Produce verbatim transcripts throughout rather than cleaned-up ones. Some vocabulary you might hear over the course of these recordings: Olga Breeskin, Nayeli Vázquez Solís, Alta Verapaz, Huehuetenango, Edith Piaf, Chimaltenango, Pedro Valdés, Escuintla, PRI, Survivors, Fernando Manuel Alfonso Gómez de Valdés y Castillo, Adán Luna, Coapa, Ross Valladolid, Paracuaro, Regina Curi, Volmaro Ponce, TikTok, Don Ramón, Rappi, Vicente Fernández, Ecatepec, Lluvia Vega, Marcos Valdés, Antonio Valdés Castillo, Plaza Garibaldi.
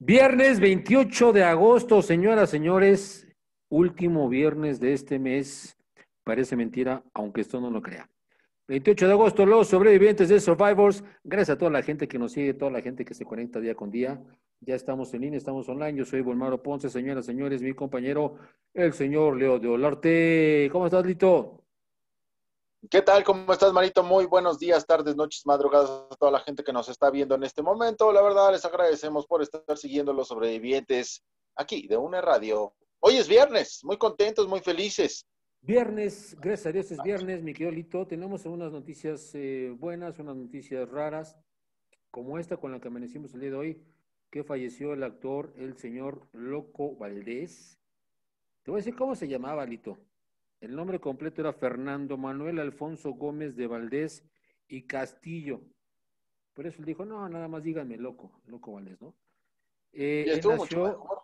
Viernes veintiocho de agosto, señoras, señores, último viernes de este mes. Parece mentira, aunque esto no lo crea. veintiocho de agosto, los sobrevivientes de Survivors. Gracias a toda la gente que nos sigue, toda la gente que se conecta día con día. Ya estamos en línea, estamos online. Yo soy Volmaro Ponce, señoras, señores, mi compañero, el señor Leo de Olarte. ¿Cómo estás, Lito? ¿Qué tal? ¿Cómo estás, Marito? Muy buenos días, tardes, noches, madrugadas a toda la gente que nos está viendo en este momento. La verdad, les agradecemos por estar siguiendo los sobrevivientes aquí de UNE Radio. Hoy es viernes, muy contentos, muy felices. Viernes, gracias a Dios es viernes, mi querido Lito. Tenemos unas noticias eh, buenas, unas noticias raras, como esta con la que amanecimos el día de hoy, que falleció el actor, el señor Loco Valdés. Te voy a decir cómo se llamaba, Lito. El nombre completo era Fernando Manuel Alfonso Gómez de Valdés y Castillo. Por eso él dijo, no, nada más díganme Loco, Loco Valdés, ¿no? Eh, él estuvo nació... mucho mejor.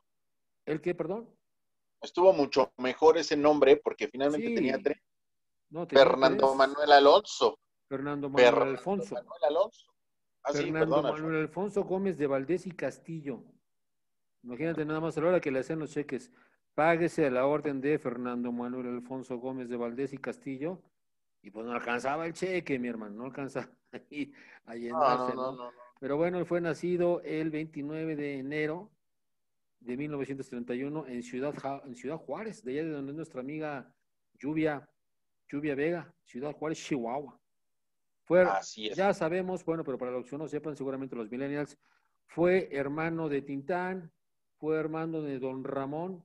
¿El qué, perdón? Estuvo mucho mejor ese nombre porque finalmente sí. tenía tres. No, tenía Fernando tres. Manuel Alonso. Fernando Manuel Fernando Alfonso. Manuel Alonso. Ah, Fernando sí, perdón, Manuel Alfonso Gómez de Valdés y Castillo. Imagínate nada más a la hora que le hacen los cheques. Páguese a la orden de Fernando Manuel Alfonso Gómez de Valdés y Castillo, y pues no alcanzaba el cheque, mi hermano, no alcanzaba ahí a llenarse, no, no, ¿no? No, no. Pero bueno, él fue nacido el veintinueve de enero de mil novecientos treinta y uno en Ciudad, en Ciudad Juárez, de allá de donde es nuestra amiga Lluvia, Lluvia Vega, Ciudad Juárez, Chihuahua. Fue, Así es. Ya sabemos, bueno, pero para los que no sepan, seguramente los millennials, fue hermano de Tintán, fue hermano de Don Ramón,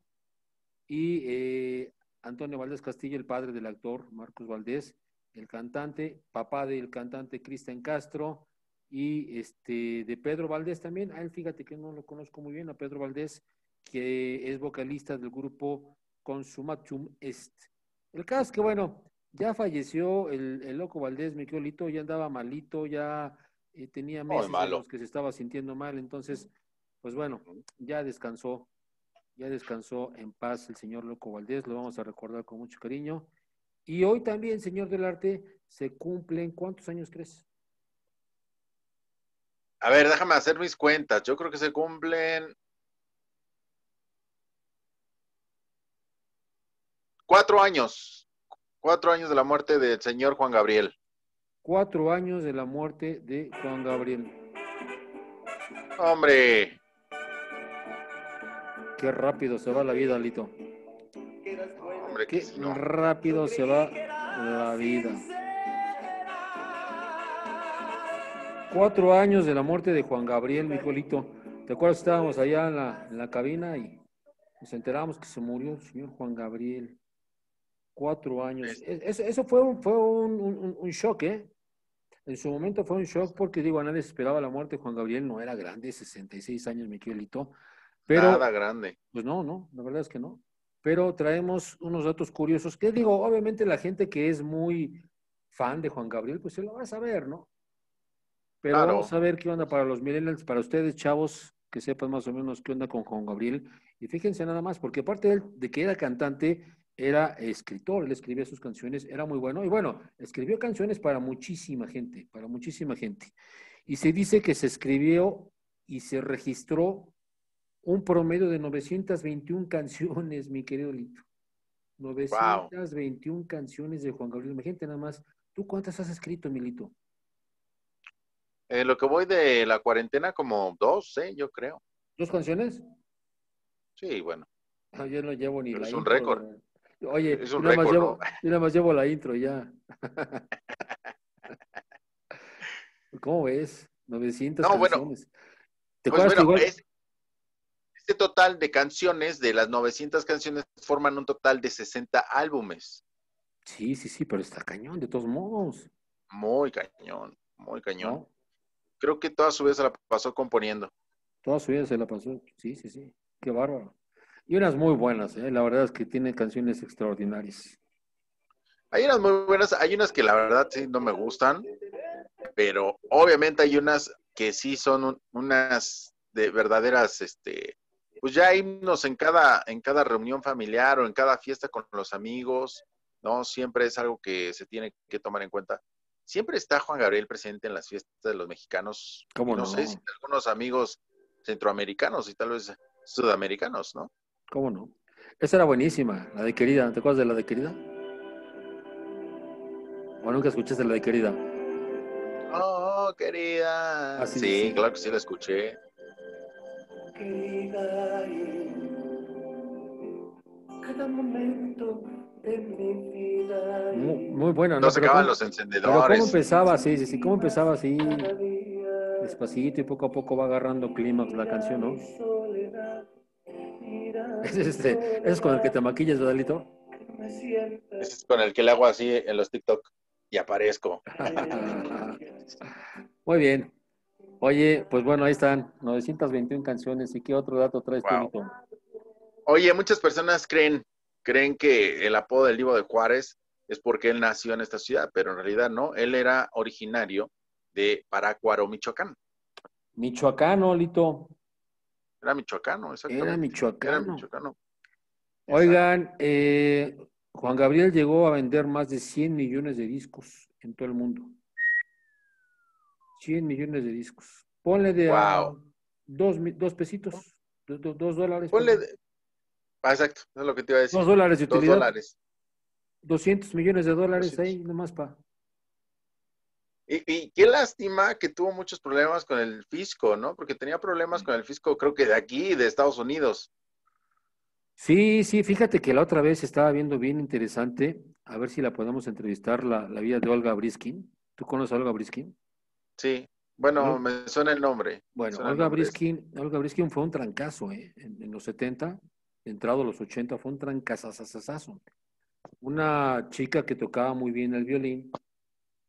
y eh, Antonio Valdés Castillo, el padre del actor Marcos Valdés, el cantante, papá del cantante Cristian Castro, y este de Pedro Valdés también. A él, fíjate que no lo conozco muy bien, a Pedro Valdés, que es vocalista del grupo Consumatum Est. El caso es que, bueno, ya falleció el, el Loco Valdés, mi querido, ya andaba malito, ya eh, tenía meses en los que se estaba sintiendo mal, entonces, pues bueno, ya descansó. Ya descansó en paz el señor Loco Valdés, lo vamos a recordar con mucho cariño. Y hoy también, señor del Arte, se cumplen, ¿cuántos años crees? A ver, déjame hacer mis cuentas. Yo creo que se cumplen cuatro años. Cuatro años de la muerte del señor Juan Gabriel. Cuatro años de la muerte de Juan Gabriel. ¡Hombre! Qué rápido se va la vida, Lito. Hombre, Qué no. rápido se va la vida. Cuatro años de la muerte de Juan Gabriel, mi hijo Lito. ¿Te acuerdas? Estábamos allá en la, en la cabina y nos enteramos que se murió el señor Juan Gabriel. Cuatro años. Eso, eso fue, un, fue un, un, un shock, ¿eh? En su momento fue un shock porque, digo, a nadie se esperaba la muerte de Juan Gabriel. No era grande, sesenta y seis años, mi hijo Lito. Pero, nada grande. Pues no, no, la verdad es que no. Pero traemos unos datos curiosos que digo, obviamente la gente que es muy fan de Juan Gabriel, pues se lo va a saber, ¿no? Pero claro. Vamos a ver qué onda para los millennials, para ustedes, chavos, que sepan más o menos qué onda con Juan Gabriel. Y fíjense nada más, porque aparte de que era cantante, era escritor, él escribía sus canciones, era muy bueno. Y bueno, escribió canciones para muchísima gente, para muchísima gente. Y se dice que se escribió y se registró un promedio de novecientas veintiuna canciones, mi querido Lito. novecientas veintiuna wow. canciones de Juan Gabriel. Imagínate nada más. ¿Tú cuántas has escrito, Milito? Eh, lo que voy de la cuarentena, como dos, ¿eh? Yo creo. ¿Dos canciones? Sí, bueno. No, yo no llevo ni Pero la es intro. Es un récord. Oye, es un yo, nada récord, más llevo, ¿no? yo nada más llevo la intro ya. ¿Cómo ves? novecientas no, canciones. Bueno, ¿Te acuerdas pues, bueno, igual? Es... Este total de canciones, de las novecientas canciones, forman un total de sesenta álbumes. Sí, sí, sí, pero está cañón, de todos modos. Muy cañón, muy cañón. ¿No? Creo que toda su vida se la pasó componiendo. Toda su vida se la pasó, sí, sí, sí. Qué bárbaro. Y unas muy buenas, ¿eh? La verdad es que tiene canciones extraordinarias. Hay unas muy buenas, hay unas que la verdad sí no me gustan, pero obviamente hay unas que sí son un, unas de verdaderas, este... pues ya himnos en cada, en cada reunión familiar o en cada fiesta con los amigos, ¿no? Siempre es algo que se tiene que tomar en cuenta. Siempre está Juan Gabriel presente en las fiestas de los mexicanos. ¿Cómo no? No sé si algunos amigos centroamericanos y tal vez sudamericanos, ¿no? ¿Cómo no? Esa era buenísima, la de Querida. ¿Te acuerdas de la de Querida? ¿O nunca escuchaste la de Querida? Oh, Querida. Ah, sí, sí, sí, claro que sí la escuché. Querida, cada momento de mi vida. Muy, muy buena, ¿no? No se acaban cómo, los encendedores. Pero ¿cómo empezaba? Sí, sí, sí. ¿Cómo empezaba así? Despacito y poco a poco va agarrando clímax la canción, ¿no? Ese es, este, es con el que te maquillas, Badalito. Ese es con el que le hago así en los TikTok y aparezco. Muy bien. Oye, pues bueno, ahí están. novecientas veintiuna canciones. ¿Y qué otro dato traes, wow, tú? Oye, muchas personas creen, creen que el apodo del Divo de Juárez es porque él nació en esta ciudad, pero en realidad no. Él era originario de Paracuaro, Michoacán. Michoacano, Lito. Era michoacano, exactamente. Era michoacano. Era michoacano. Oigan, eh, Juan Gabriel llegó a vender más de cien millones de discos en todo el mundo. cien millones de discos. Ponle de wow. a, dos, dos pesitos, do, do, dos dólares. Ponle de, ah, exacto, es lo que te iba a decir. Dos dólares de utilidad. Dos dólares. doscientos millones de dólares doscientos. Ahí nomás para... Y, y qué lástima que tuvo muchos problemas con el fisco, ¿no? Porque tenía problemas con el fisco, creo que de aquí, de Estados Unidos. Sí, sí, fíjate que la otra vez estaba viendo bien interesante, a ver si la podemos entrevistar, la, la vida de Olga Breeskin. ¿Tú conoces a Olga Breeskin? Sí, bueno, ¿no? Me suena el nombre. Bueno, Olga Breeskin, Olga Breeskin fue un trancazo, ¿eh? En, en los setenta, entrado a los ochenta, fue un trancazazazazazo. Una chica que tocaba muy bien el violín,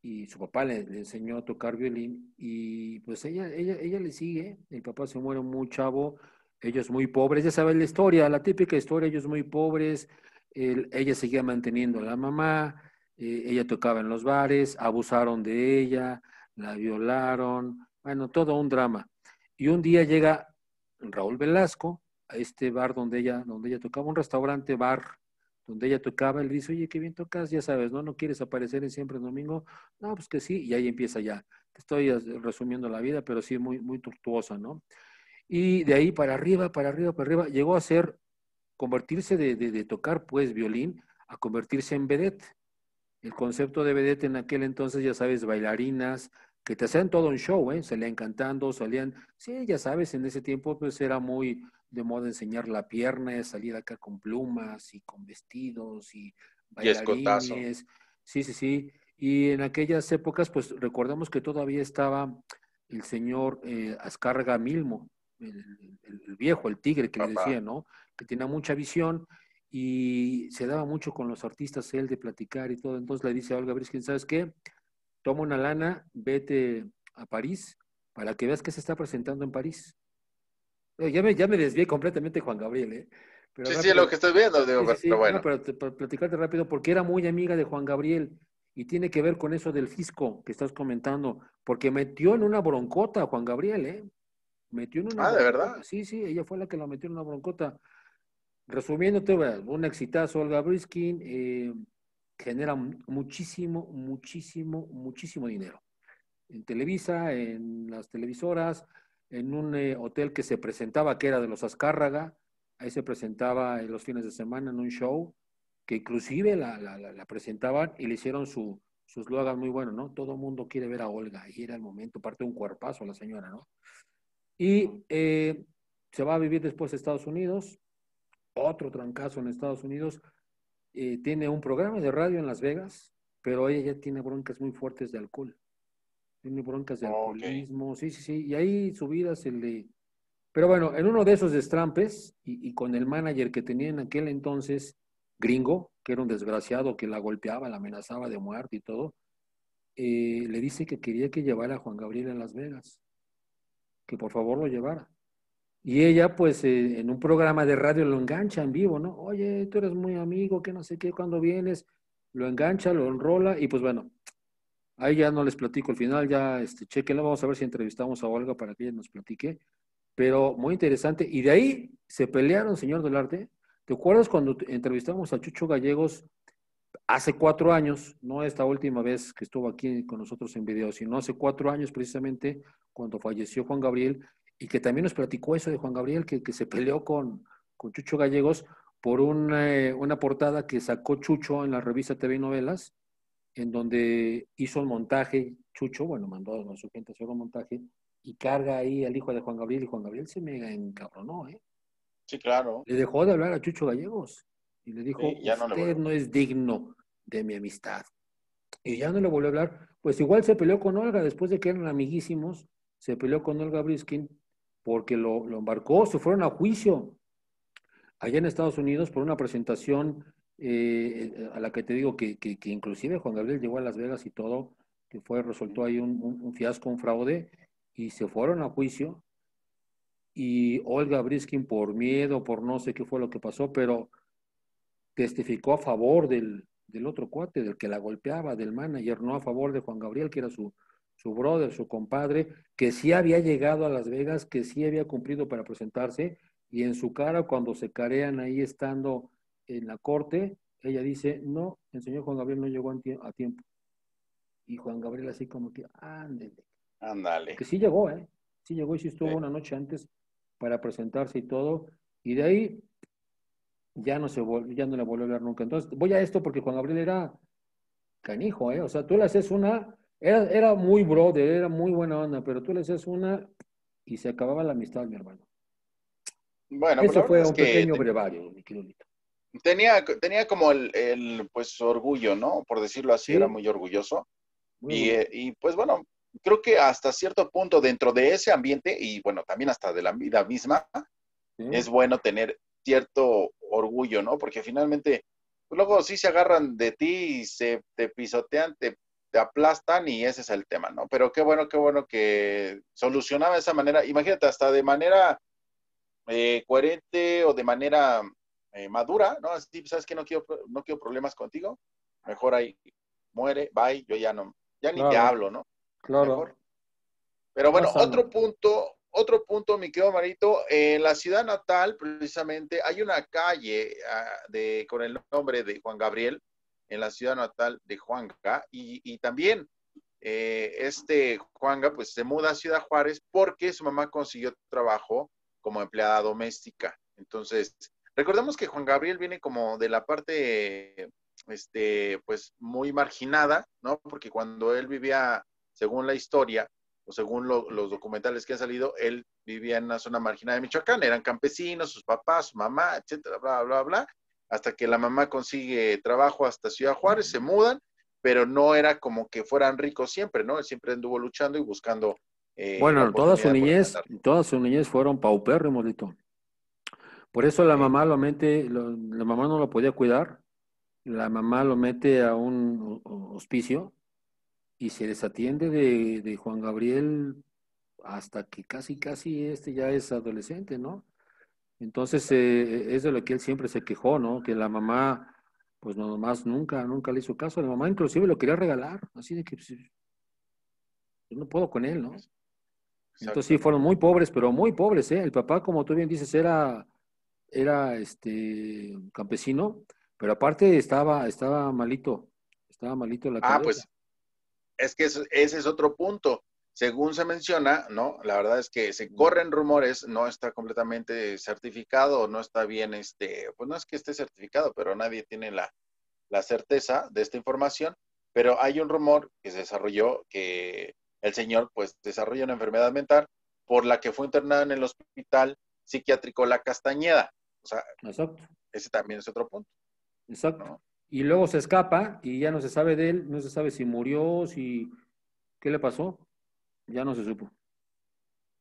y su papá le, le enseñó a tocar violín, y pues ella, ella, ella le sigue, el papá se muere muy chavo, ellos muy pobres, ya saben la historia, la típica historia, ellos muy pobres, él, ella seguía manteniendo a la mamá, eh, ella tocaba en los bares, abusaron de ella, la violaron, bueno, todo un drama. Y un día llega Raúl Velasco a este bar donde ella, donde ella tocaba, un restaurante bar, donde ella tocaba, él dice, oye, qué bien tocas, ya sabes, ¿no? ¿No quieres aparecer en Siempre el Domingo? No, pues que sí, y ahí empieza ya. Estoy resumiendo la vida, pero sí, muy, muy tortuosa, ¿no? Y de ahí para arriba, para arriba, para arriba, llegó a ser, convertirse de, de, de tocar, pues, violín, a convertirse en vedette. El concepto de vedette en aquel entonces, ya sabes, bailarinas, que te hacían todo un show, ¿eh? Salían cantando, salían... Sí, ya sabes, en ese tiempo, pues, era muy... de moda enseñar la pierna, salir acá con plumas y con vestidos y bailarines. Y escotazo. Sí, sí, sí. Y en aquellas épocas, pues recordamos que todavía estaba el señor eh, Azcárraga Milmo, el, el, el viejo, el tigre que Papá. le decía, ¿no? Que tenía mucha visión y se daba mucho con los artistas él de platicar y todo. Entonces le dice a Olga Breeskin, ¿sabes qué? Toma una lana, vete a París para que veas que se está presentando en París. Ya me, ya me desvié completamente, Juan Gabriel, ¿eh? Pero sí, rápido, sí, lo que estoy viendo, digo, sí, sí, sí, pero bueno. No, pero te, para platicarte rápido, porque era muy amiga de Juan Gabriel y tiene que ver con eso del fisco que estás comentando, porque metió en una broncota a Juan Gabriel, ¿eh? Metió en una Ah, broncota. ¿De verdad? Sí, sí, ella fue la que lo metió en una broncota. Resumiéndote, un exitazo, Olga Breeskin, eh, genera muchísimo, muchísimo, muchísimo dinero. En Televisa, en las televisoras, en un eh, hotel que se presentaba, que era de los Azcárraga, ahí se presentaba en los fines de semana en un show, que inclusive la, la, la, la presentaban y le hicieron su, sus logas muy buenos, ¿no? Todo el mundo quiere ver a Olga, y era el momento, parte de un cuerpazo la señora, ¿no? Y eh, se va a vivir después a Estados Unidos, otro trancazo en Estados Unidos, eh, tiene un programa de radio en Las Vegas, pero ella ya tiene broncas muy fuertes de alcohol. Tiene broncas de alcoholismo, okay. sí, sí, sí. Y ahí su vida se le... Pero bueno, en uno de esos destrampes, y, y con el manager que tenía en aquel entonces, gringo, que era un desgraciado, que la golpeaba, la amenazaba de muerte y todo, eh, le dice que quería que llevara a Juan Gabriel a Las Vegas. Que por favor lo llevara. Y ella, pues, eh, en un programa de radio lo engancha en vivo, ¿no? Oye, tú eres muy amigo, que no sé qué, cuando vienes, lo engancha, lo enrola, y pues bueno... Ahí ya no les platico el final, ya este, chequenlo, vamos a ver si entrevistamos a Olga para que ella nos platique. Pero muy interesante. Y de ahí se pelearon, señor de Olarte. ¿Te acuerdas cuando entrevistamos a Chucho Gallegos hace cuatro años? No esta última vez que estuvo aquí con nosotros en video, sino hace cuatro años precisamente cuando falleció Juan Gabriel. y que también nos platicó eso de Juan Gabriel, que, que se peleó con, con Chucho Gallegos por una, eh, una portada que sacó Chucho en la revista T V Novelas, en donde hizo el montaje, Chucho, bueno, mandó a su gente a hacer un montaje, y carga ahí al hijo de Juan Gabriel, y Juan Gabriel se mega encabronó, ¿eh? Sí, claro. Le dejó de hablar a Chucho Gallegos, y le dijo, sí, ya no usted le no es digno de mi amistad. Y ya no le volvió a hablar. Pues igual se peleó con Olga, después de que eran amiguísimos, se peleó con Olga Breeskin, porque lo, lo embarcó, se fueron a juicio allá en Estados Unidos por una presentación eh, a la que te digo que, que, que inclusive Juan Gabriel llegó a Las Vegas y todo, que fue, resultó ahí un, un, un fiasco, un fraude, y se fueron a juicio, y Olga Breeskin por miedo, por no sé qué fue lo que pasó, pero testificó a favor del, del otro cuate, del que la golpeaba, del manager, no a favor de Juan Gabriel, que era su, su brother, su compadre, que sí había llegado a Las Vegas, que sí había cumplido para presentarse, y en su cara, cuando se carean ahí estando en la corte, ella dice, no, el señor Juan Gabriel no llegó a tiempo. Y Juan Gabriel así como que, ándale. Ándale. Que sí llegó, ¿eh? Sí llegó y sí estuvo sí. una noche antes para presentarse y todo. Y de ahí ya no se vol ya no le volvió a hablar nunca. Entonces, voy a esto porque Juan Gabriel era canijo, ¿eh? O sea, tú le haces una... Era, era muy brother, era muy buena onda, pero tú le haces una y se acababa la amistad, mi hermano. Bueno, eso fue un pequeño brevario, mi querido. Tenía, tenía como el, el pues, orgullo, ¿no? Por decirlo así, sí. Era muy orgulloso. Muy y, eh, y, pues, bueno, creo que hasta cierto punto dentro de ese ambiente, y, bueno, también hasta de la vida misma, sí. Es bueno tener cierto orgullo, ¿no? Porque finalmente, pues, luego sí se agarran de ti y se te pisotean, te, te aplastan y ese es el tema, ¿no? Pero qué bueno, qué bueno que solucionaba de esa manera. Imagínate, hasta de manera... Eh, coherente o de manera eh, madura, ¿no? Así, ¿sabes qué? No quiero, no quiero problemas contigo. Mejor ahí muere, bye, yo ya no, ya ni claro. Te hablo, ¿no? Claro. Mejor. Pero bueno, no otro punto, otro punto, mi querido Marito, eh, en la ciudad natal, precisamente, hay una calle uh, de, con el nombre de Juan Gabriel, en la ciudad natal de Juanga, y, y también eh, este Juanga, pues, se muda a Ciudad Juárez porque su mamá consiguió trabajo como empleada doméstica. Entonces, recordemos que Juan Gabriel viene como de la parte, este, pues, muy marginada, ¿no? Porque cuando él vivía, según la historia, o según lo, los documentales que han salido, él vivía en una zona marginada de Michoacán, eran campesinos, sus papás, su mamá, etcétera, bla, bla, bla, hasta que la mamá consigue trabajo hasta Ciudad Juárez, se mudan, pero no era como que fueran ricos siempre, ¿no? Él siempre anduvo luchando y buscando. Eh, bueno, toda su niñez, toda su niñez fueron paupérrimos, Lito. Por eso la mamá lo mete, lo, la mamá no lo podía cuidar, la mamá lo mete a un hospicio y se desatiende de, de Juan Gabriel hasta que casi, casi este ya es adolescente, ¿no? Entonces, eh, es de lo que él siempre se quejó, ¿no? Que la mamá, pues nomás nunca, nunca le hizo caso. La mamá inclusive lo quería regalar, así de que pues, yo no puedo con él, ¿no? Entonces sí, fueron muy pobres, pero muy pobres, ¿eh? El papá, como tú bien dices, era, era este, campesino, pero aparte estaba, estaba malito, estaba malito la cabeza. Ah, pues, es que eso, ese es otro punto. Según se menciona, ¿no? La verdad es que se corren rumores, no está completamente certificado, no está bien, este, pues no es que esté certificado, pero nadie tiene la, la certeza de esta información, pero hay un rumor que se desarrolló que el señor, pues, desarrolla una enfermedad mental por la que fue internado en el hospital psiquiátrico La Castañeda. O sea, exacto. Ese también es otro punto. Exacto. ¿No? Y luego se escapa y ya no se sabe de él, no se sabe si murió, si... ¿Qué le pasó? Ya no se supo.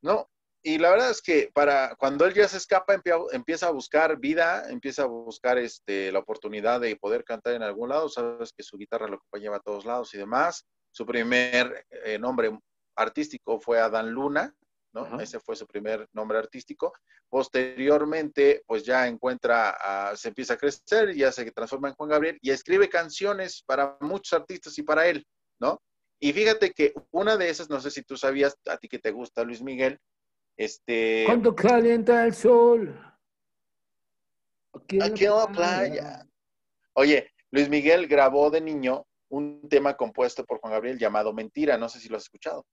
No, y la verdad es que para cuando él ya se escapa empieza a buscar vida, empieza a buscar este, la oportunidad de poder cantar en algún lado. Sabes que su guitarra lo acompañaba a todos lados y demás. Su primer eh, nombre artístico fue Adán Luna, ¿no? Uh-huh. Ese fue su primer nombre artístico. Posteriormente, pues ya encuentra, a, se empieza a crecer, ya se transforma en Juan Gabriel y escribe canciones para muchos artistas y para él, ¿no? Y fíjate que una de esas, no sé si tú sabías, a ti que te gusta Luis Miguel, este... Cuando calienta el sol. Aquí en la playa. Oye, Luis Miguel grabó de niño un tema compuesto por Juan Gabriel llamado Mentira. No sé si lo has escuchado.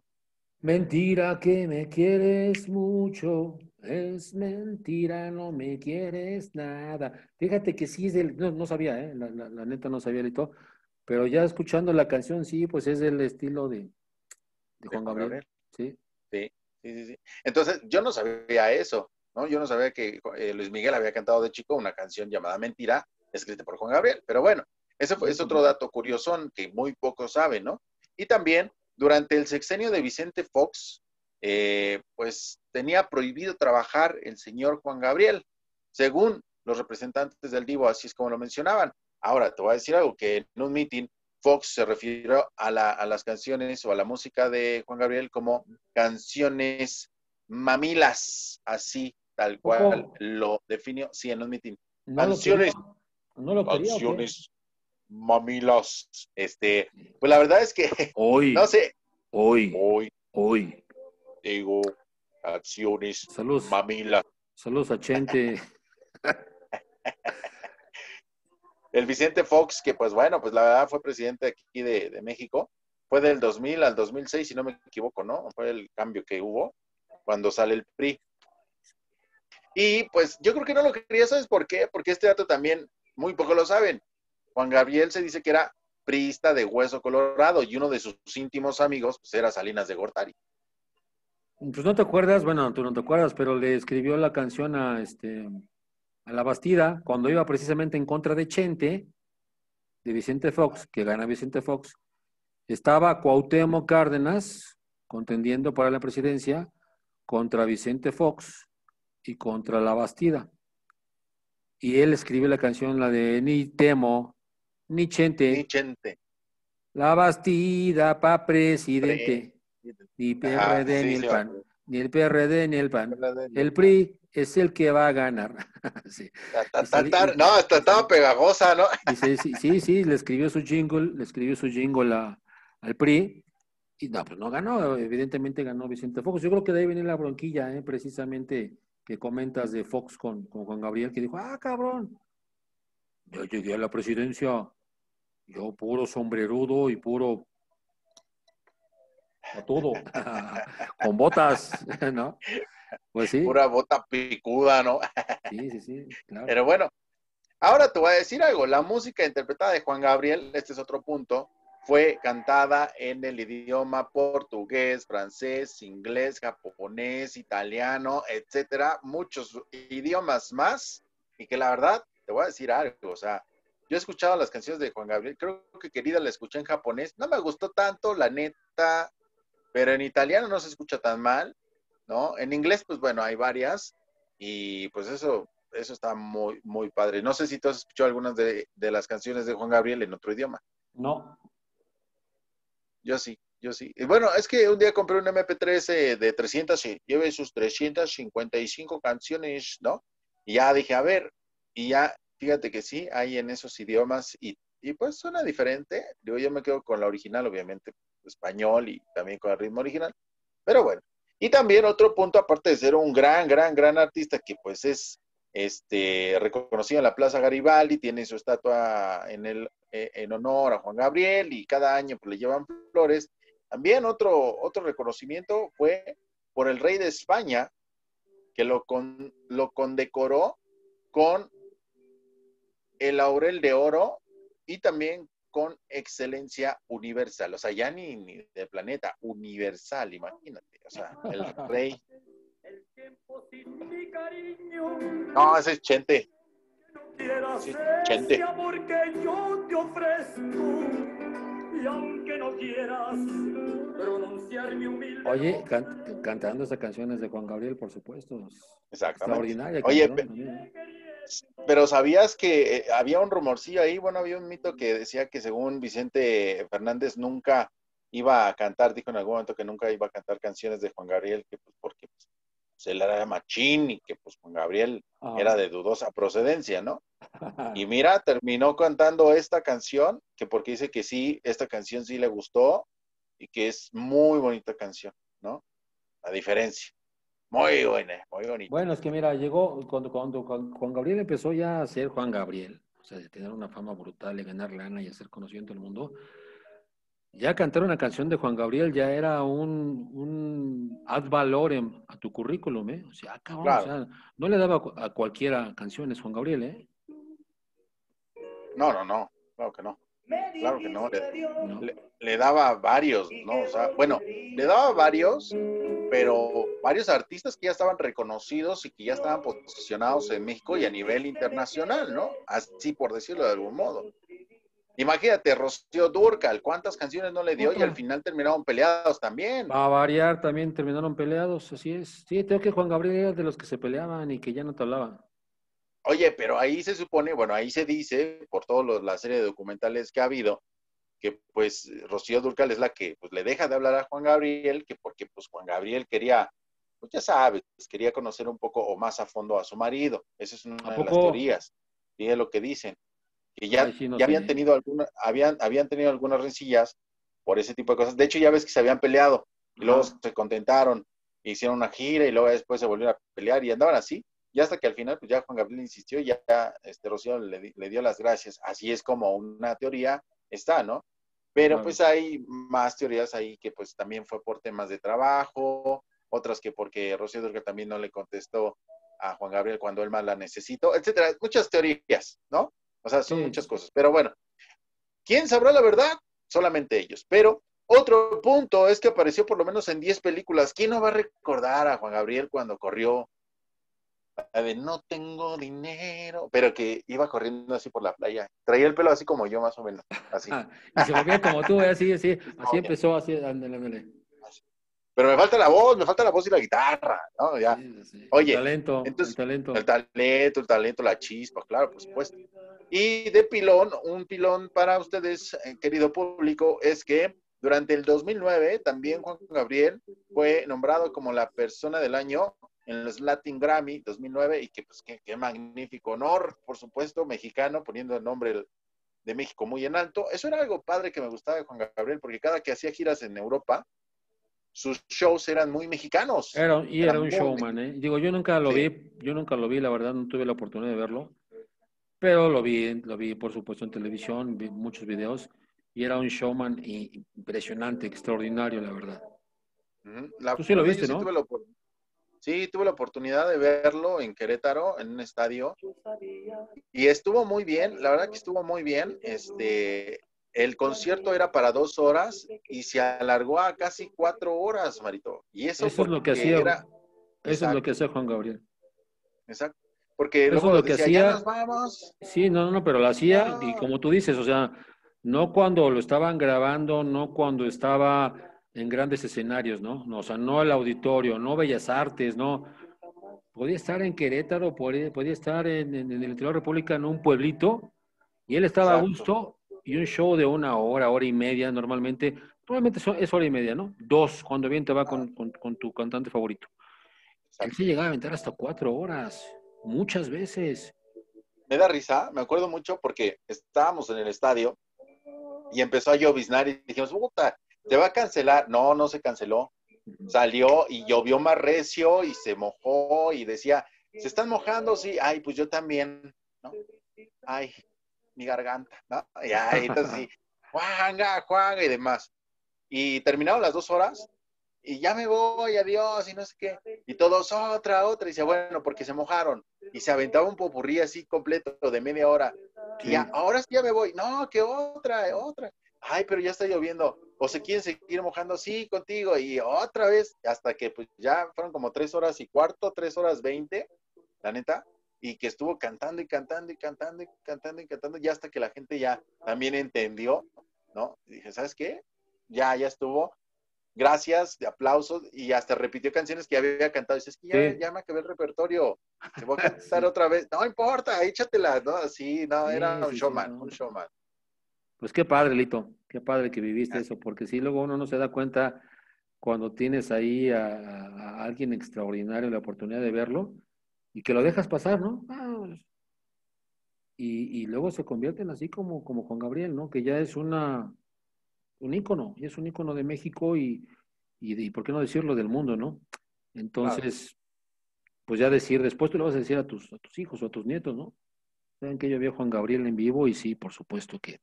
Mentira que me quieres mucho, es mentira, no me quieres nada. Fíjate que sí es del, no, no sabía, ¿eh? la, la, la neta no sabía y todo, pero ya escuchando la canción, sí, pues es del estilo de, de, de Juan Gabriel. Gabriel. ¿Sí? Sí, sí, sí, sí. Entonces, yo no sabía eso, ¿no? Yo no sabía que eh, Luis Miguel había cantado de chico una canción llamada Mentira, escrita por Juan Gabriel, pero bueno, ese fue, es otro dato curioso que muy pocos saben, ¿no? Y también, durante el sexenio de Vicente Fox, eh, pues tenía prohibido trabajar el señor Juan Gabriel, según los representantes del Divo, así es como lo mencionaban. Ahora, te voy a decir algo, que en un meeting Fox se refirió a, la, a las canciones o a la música de Juan Gabriel como canciones mamilas, así, tal cual ¿Cómo? Lo definió. Sí, en un meeting. No canciones, no lo quería, canciones mamilas. Este, pues la verdad es que hoy, no sé, hoy, hoy, hoy, digo, canciones Salud. Mamilas. Saludos a Chente. El Vicente Fox, que pues bueno, pues la verdad fue presidente aquí de, de México, fue del dos mil al dos mil seis, si no me equivoco, ¿no? Fue el cambio que hubo cuando sale el P R I. Y pues yo creo que no lo quería, ¿sabes por qué? Porque este dato también muy poco lo saben. Juan Gabriel se dice que era priista de hueso colorado y uno de sus íntimos amigos pues era Salinas de Gortari. Pues no te acuerdas, bueno, tú no te acuerdas, pero le escribió la canción a este... a Labastida, cuando iba precisamente en contra de Chente, de Vicente Fox, que gana Vicente Fox, estaba Cuauhtémoc Cárdenas contendiendo para la presidencia contra Vicente Fox y contra Labastida. Y él escribió la canción, la de Ni temo, ni Chente. Ni Chente. Labastida pa' presidente. Pre. Ni P R D, ah, sí, ni el P A N. Sí, ni el P R D, ni el P A N. El P R I es el que va a ganar. Sí. ta, ta, ta, no, hasta estaba pegajosa, ¿no? Sí, sí, sí, sí, le escribió su jingle, le escribió su jingle a, al P R I, y no, pues no ganó, evidentemente ganó Vicente Fox. Yo creo que de ahí viene la bronquilla, ¿eh? Precisamente, que comentas de Fox con, con Juan Gabriel, que dijo, ah, cabrón, yo llegué a la presidencia, yo puro sombrerudo y puro... a todo, con botas, ¿no? Pues sí. Pura bota picuda, ¿no? Sí, sí, sí, claro. Pero bueno, ahora te voy a decir algo. La música interpretada de Juan Gabriel, este es otro punto, fue cantada en el idioma portugués, francés, inglés, japonés, italiano, etcétera. Muchos idiomas más. Y que la verdad, te voy a decir algo, o sea, yo he escuchado las canciones de Juan Gabriel. Creo que Querida la escuché en japonés. No me gustó tanto, la neta. Pero en italiano no se escucha tan mal, ¿no? En inglés, pues bueno, hay varias, y pues eso, eso está muy, muy padre. No sé si tú has escuchado algunas de, de las canciones de Juan Gabriel en otro idioma. No. Yo sí, yo sí. Y bueno, es que un día compré un eme pe tres de trescientas, sí, lleve sus trescientas cincuenta y cinco canciones, ¿no? Y ya dije, a ver, y ya, fíjate que sí, hay en esos idiomas, y, y pues suena diferente. Digo, yo me quedo con la original, obviamente, español, y también con el ritmo original, pero bueno. Y también otro punto, aparte de ser un gran, gran, gran artista que pues es este, reconocido en la Plaza Garibaldi, tiene su estatua en, el, eh, en honor a Juan Gabriel, y cada año pues, le llevan flores. También otro, otro reconocimiento fue por el rey de España, que lo, con, lo condecoró con el laurel de oro y también con excelencia universal, o sea, ya ni, ni de planeta, universal, imagínate, o sea, el rey. El tiempo sin mi cariño. No, ese es Chente. No ese es Chente. Porque yo te ofrezco, y aunque no quieras pronunciar mi humilde. Oye, can, cantando esas canciones de Juan Gabriel, por supuesto. Exactamente. Extraordinaria. Oye, pero ¿sabías que había un rumorcillo ahí? Bueno, había un mito que decía que según Vicente Fernández nunca iba a cantar, dijo en algún momento que nunca iba a cantar canciones de Juan Gabriel, que pues porque pues, se le era machín y que pues Juan Gabriel oh. era de dudosa procedencia, ¿no? Y mira, terminó cantando esta canción, que porque dice que sí, esta canción sí le gustó y que es muy bonita canción, ¿no? La diferencia. Muy buena, muy bonita. Bueno, es que mira, llegó, cuando, cuando, cuando Juan Gabriel empezó ya a ser Juan Gabriel, o sea, de tener una fama brutal, de ganar lana y a ser conocido en todo el mundo, ya cantar una canción de Juan Gabriel ya era un, un ad valorem a tu currículum, ¿eh? O sea, cabrón, claro. O sea, no le daba a cualquiera canciones Juan Gabriel, ¿eh? No, no, no, claro que no. Claro que no, le, no. le, le daba varios, ¿no? O sea, bueno, le daba varios, pero varios artistas que ya estaban reconocidos y que ya estaban posicionados en México y a nivel internacional, ¿no? Así por decirlo de algún modo. Imagínate, Rocío Dúrcal, ¿cuántas canciones no le dio? Otra. Y al final terminaron peleados también. A variar también terminaron peleados, así es. Sí, creo que Juan Gabriel era de los que se peleaban y que ya no te hablaban. Oye, pero ahí se supone, bueno, ahí se dice, por toda la serie de documentales que ha habido, que pues Rocío Dúrcal es la que pues, le deja de hablar a Juan Gabriel, que porque pues Juan Gabriel quería, pues ya sabes, quería conocer un poco o más a fondo a su marido. Esa es una de las teorías, y es lo que dicen. Que ya, Ay, sí, no ya habían, tenido alguna, habían, habían tenido algunas rencillas por ese tipo de cosas. De hecho, ya ves que se habían peleado, y luego ah. se contentaron, hicieron una gira, y luego después se volvieron a pelear, y andaban así. Y hasta que al final, pues ya Juan Gabriel insistió y ya este, Rocío le, le dio las gracias. Así es como una teoría está, ¿no? Pero claro. Pues hay más teorías ahí que pues también fue por temas de trabajo, otras que porque Rocío Dúrcal también no le contestó a Juan Gabriel cuando él más la necesitó, etcétera. Muchas teorías, ¿no? O sea, son sí. muchas cosas. Pero bueno, ¿quién sabrá la verdad? Solamente ellos. Pero otro punto es que apareció por lo menos en diez películas. ¿Quién no va a recordar a Juan Gabriel cuando corrió? A ver, no tengo dinero, pero que iba corriendo así por la playa. Traía el pelo así como yo, más o menos. Así. Ah, y se volvió como tú, ¿eh? Así, así, así empezó, así, ándale, ándale. Pero me falta la voz, me falta la voz y la guitarra, ¿no? Ya. Sí, sí. Oye, el talento, entonces, el talento. El talento, el talento, la chispa, claro, por supuesto. Y de pilón, un pilón para ustedes, querido público, es que durante el dos mil nueve también Juan Gabriel fue nombrado como la persona del año en los Latin Grammy dos mil nueve, y que pues qué, qué magnífico honor, por supuesto, mexicano, poniendo el nombre de México muy en alto. Eso era algo padre que me gustaba de Juan Gabriel, porque cada que hacía giras en Europa, sus shows eran muy mexicanos. Era, y era un showman, ¿eh? Digo, yo nunca lo sí. vi, yo nunca lo vi, la verdad, no tuve la oportunidad de verlo, pero lo vi, lo vi por supuesto en televisión, vi muchos videos, y era un showman impresionante, extraordinario, la verdad. La, Tú sí lo viste, ¿no? Sí, tuve la, Sí, tuve la oportunidad de verlo en Querétaro, en un estadio, y estuvo muy bien, la verdad que estuvo muy bien. Este, el concierto era para dos horas y se alargó a casi cuatro horas, Marito. Y eso, eso es lo que hacía, era, eso exacto, es lo que hacía Juan Gabriel. Exacto, porque eso luego es lo decía, que hacía, ya nos vamos. Sí, no, no, pero lo hacía, y como tú dices, o sea, no cuando lo estaban grabando, no cuando estaba en grandes escenarios, ¿no? ¿no? O sea, no el auditorio, no Bellas Artes, no. Podía estar en Querétaro, podía, podía estar en, en, en el interior de la República, en un pueblito, y él estaba Exacto. a gusto, y un show de una hora, hora y media, normalmente, normalmente es hora y media, ¿no? Dos, cuando bien te va con, con, con tu cantante favorito. Él sí llegaba a aventar hasta cuatro horas, muchas veces. Me da risa, me acuerdo mucho, porque estábamos en el estadio, y empezó a lloviznar, y dijimos, puta, ¿te va a cancelar? No, no se canceló. Salió y llovió más recio y se mojó y decía, ¿se están mojando? Sí. Ay, pues yo también, ¿no? Ay, mi garganta, ¿no? Y ahí, entonces sí, Juanga, Juanga y demás. Y terminaron las dos horas y ya me voy, adiós, y no sé qué. Y todos, otra, otra. Y dice, bueno, porque se mojaron. Y se aventaba un popurrí así completo de media hora. Sí. Y ya, ahora sí ya me voy. No, que otra, otra. Ay, pero ya está lloviendo. O se quieren seguir mojando, sí, contigo, y otra vez, hasta que pues ya fueron como tres horas y cuarto, tres horas veinte, la neta, y que estuvo cantando y cantando y cantando y cantando y cantando, ya hasta que la gente ya también entendió, ¿no? Y dije, ¿sabes qué? Ya, ya estuvo, gracias, de aplausos, y hasta repitió canciones que ya había cantado, y dices, que ya, sí. ya me acabé el repertorio, se va a cantar sí. otra vez, no importa, échatela, ¿no? Así, no, sí, era sí, un showman, sí, no. un showman. Pues qué padre, Lito, qué padre que viviste eso, porque si luego uno no se da cuenta cuando tienes ahí a, a alguien extraordinario la oportunidad de verlo y que lo dejas pasar, ¿no? Ah, pues. y, y luego se convierten así como, como Juan Gabriel, ¿no? Que ya es una un ícono, y es un ícono de México y, y, y por qué no decirlo, del mundo, ¿no? Entonces, claro. pues ya decir, después tú lo vas a decir a tus, a tus hijos o a tus nietos, ¿no? Saben que yo vi a Juan Gabriel en vivo y sí, por supuesto que...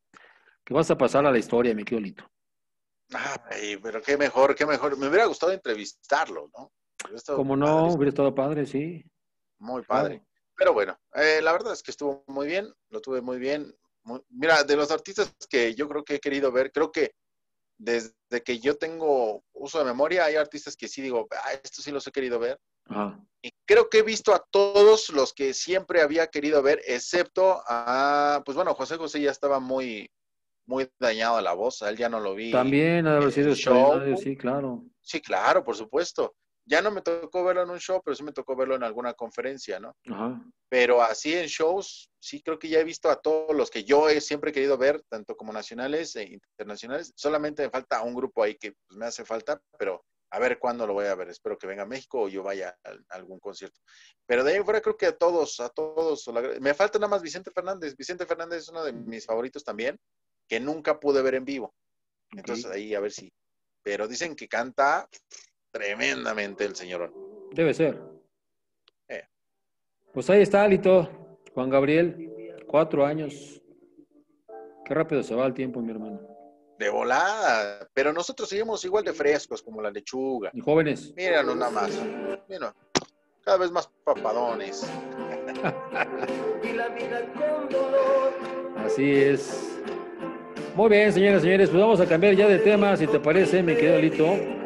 que vas a pasar a la historia, mi querido Lito. Ay, pero qué mejor, qué mejor. Me hubiera gustado entrevistarlo, ¿no? Como no, padre. Hubiera estado padre, sí. Muy padre. Claro. Pero bueno, eh, la verdad es que estuvo muy bien, lo tuve muy bien. Muy, mira, de los artistas que yo creo que he querido ver, creo que desde que yo tengo uso de memoria, hay artistas que sí digo, ah, estos sí los he querido ver. Ajá. Y creo que he visto a todos los que siempre había querido ver, excepto a, pues bueno, José José ya estaba muy, muy dañado a la voz, a él ya no lo vi. También ha sido en el show. Sí, claro. Sí, claro, por supuesto. Ya no me tocó verlo en un show, pero sí me tocó verlo en alguna conferencia, ¿no? Ajá. Pero así en shows, sí creo que ya he visto a todos los que yo he siempre querido ver, tanto como nacionales e internacionales. Solamente me falta un grupo ahí que pues, me hace falta, pero a ver cuándo lo voy a ver. Espero que venga a México o yo vaya a algún concierto. Pero de ahí en fuera creo que a todos, a todos. Me falta nada más Vicente Fernández. Vicente Fernández es uno de mis favoritos también, que nunca pude ver en vivo. Okay. Entonces ahí a ver si. Pero dicen que canta tremendamente el señorón. Debe ser. Eh. Pues ahí está, Alito. Juan Gabriel, cuatro años. Qué rápido se va el tiempo, mi hermano. De volada. Pero nosotros seguimos igual de frescos, como la lechuga. Y jóvenes. Míranos nada más. Mira, cada vez más papadones. Así es. Muy bien, señoras y señores. Pues vamos a cambiar ya de tema, si te parece, mi querido Alito.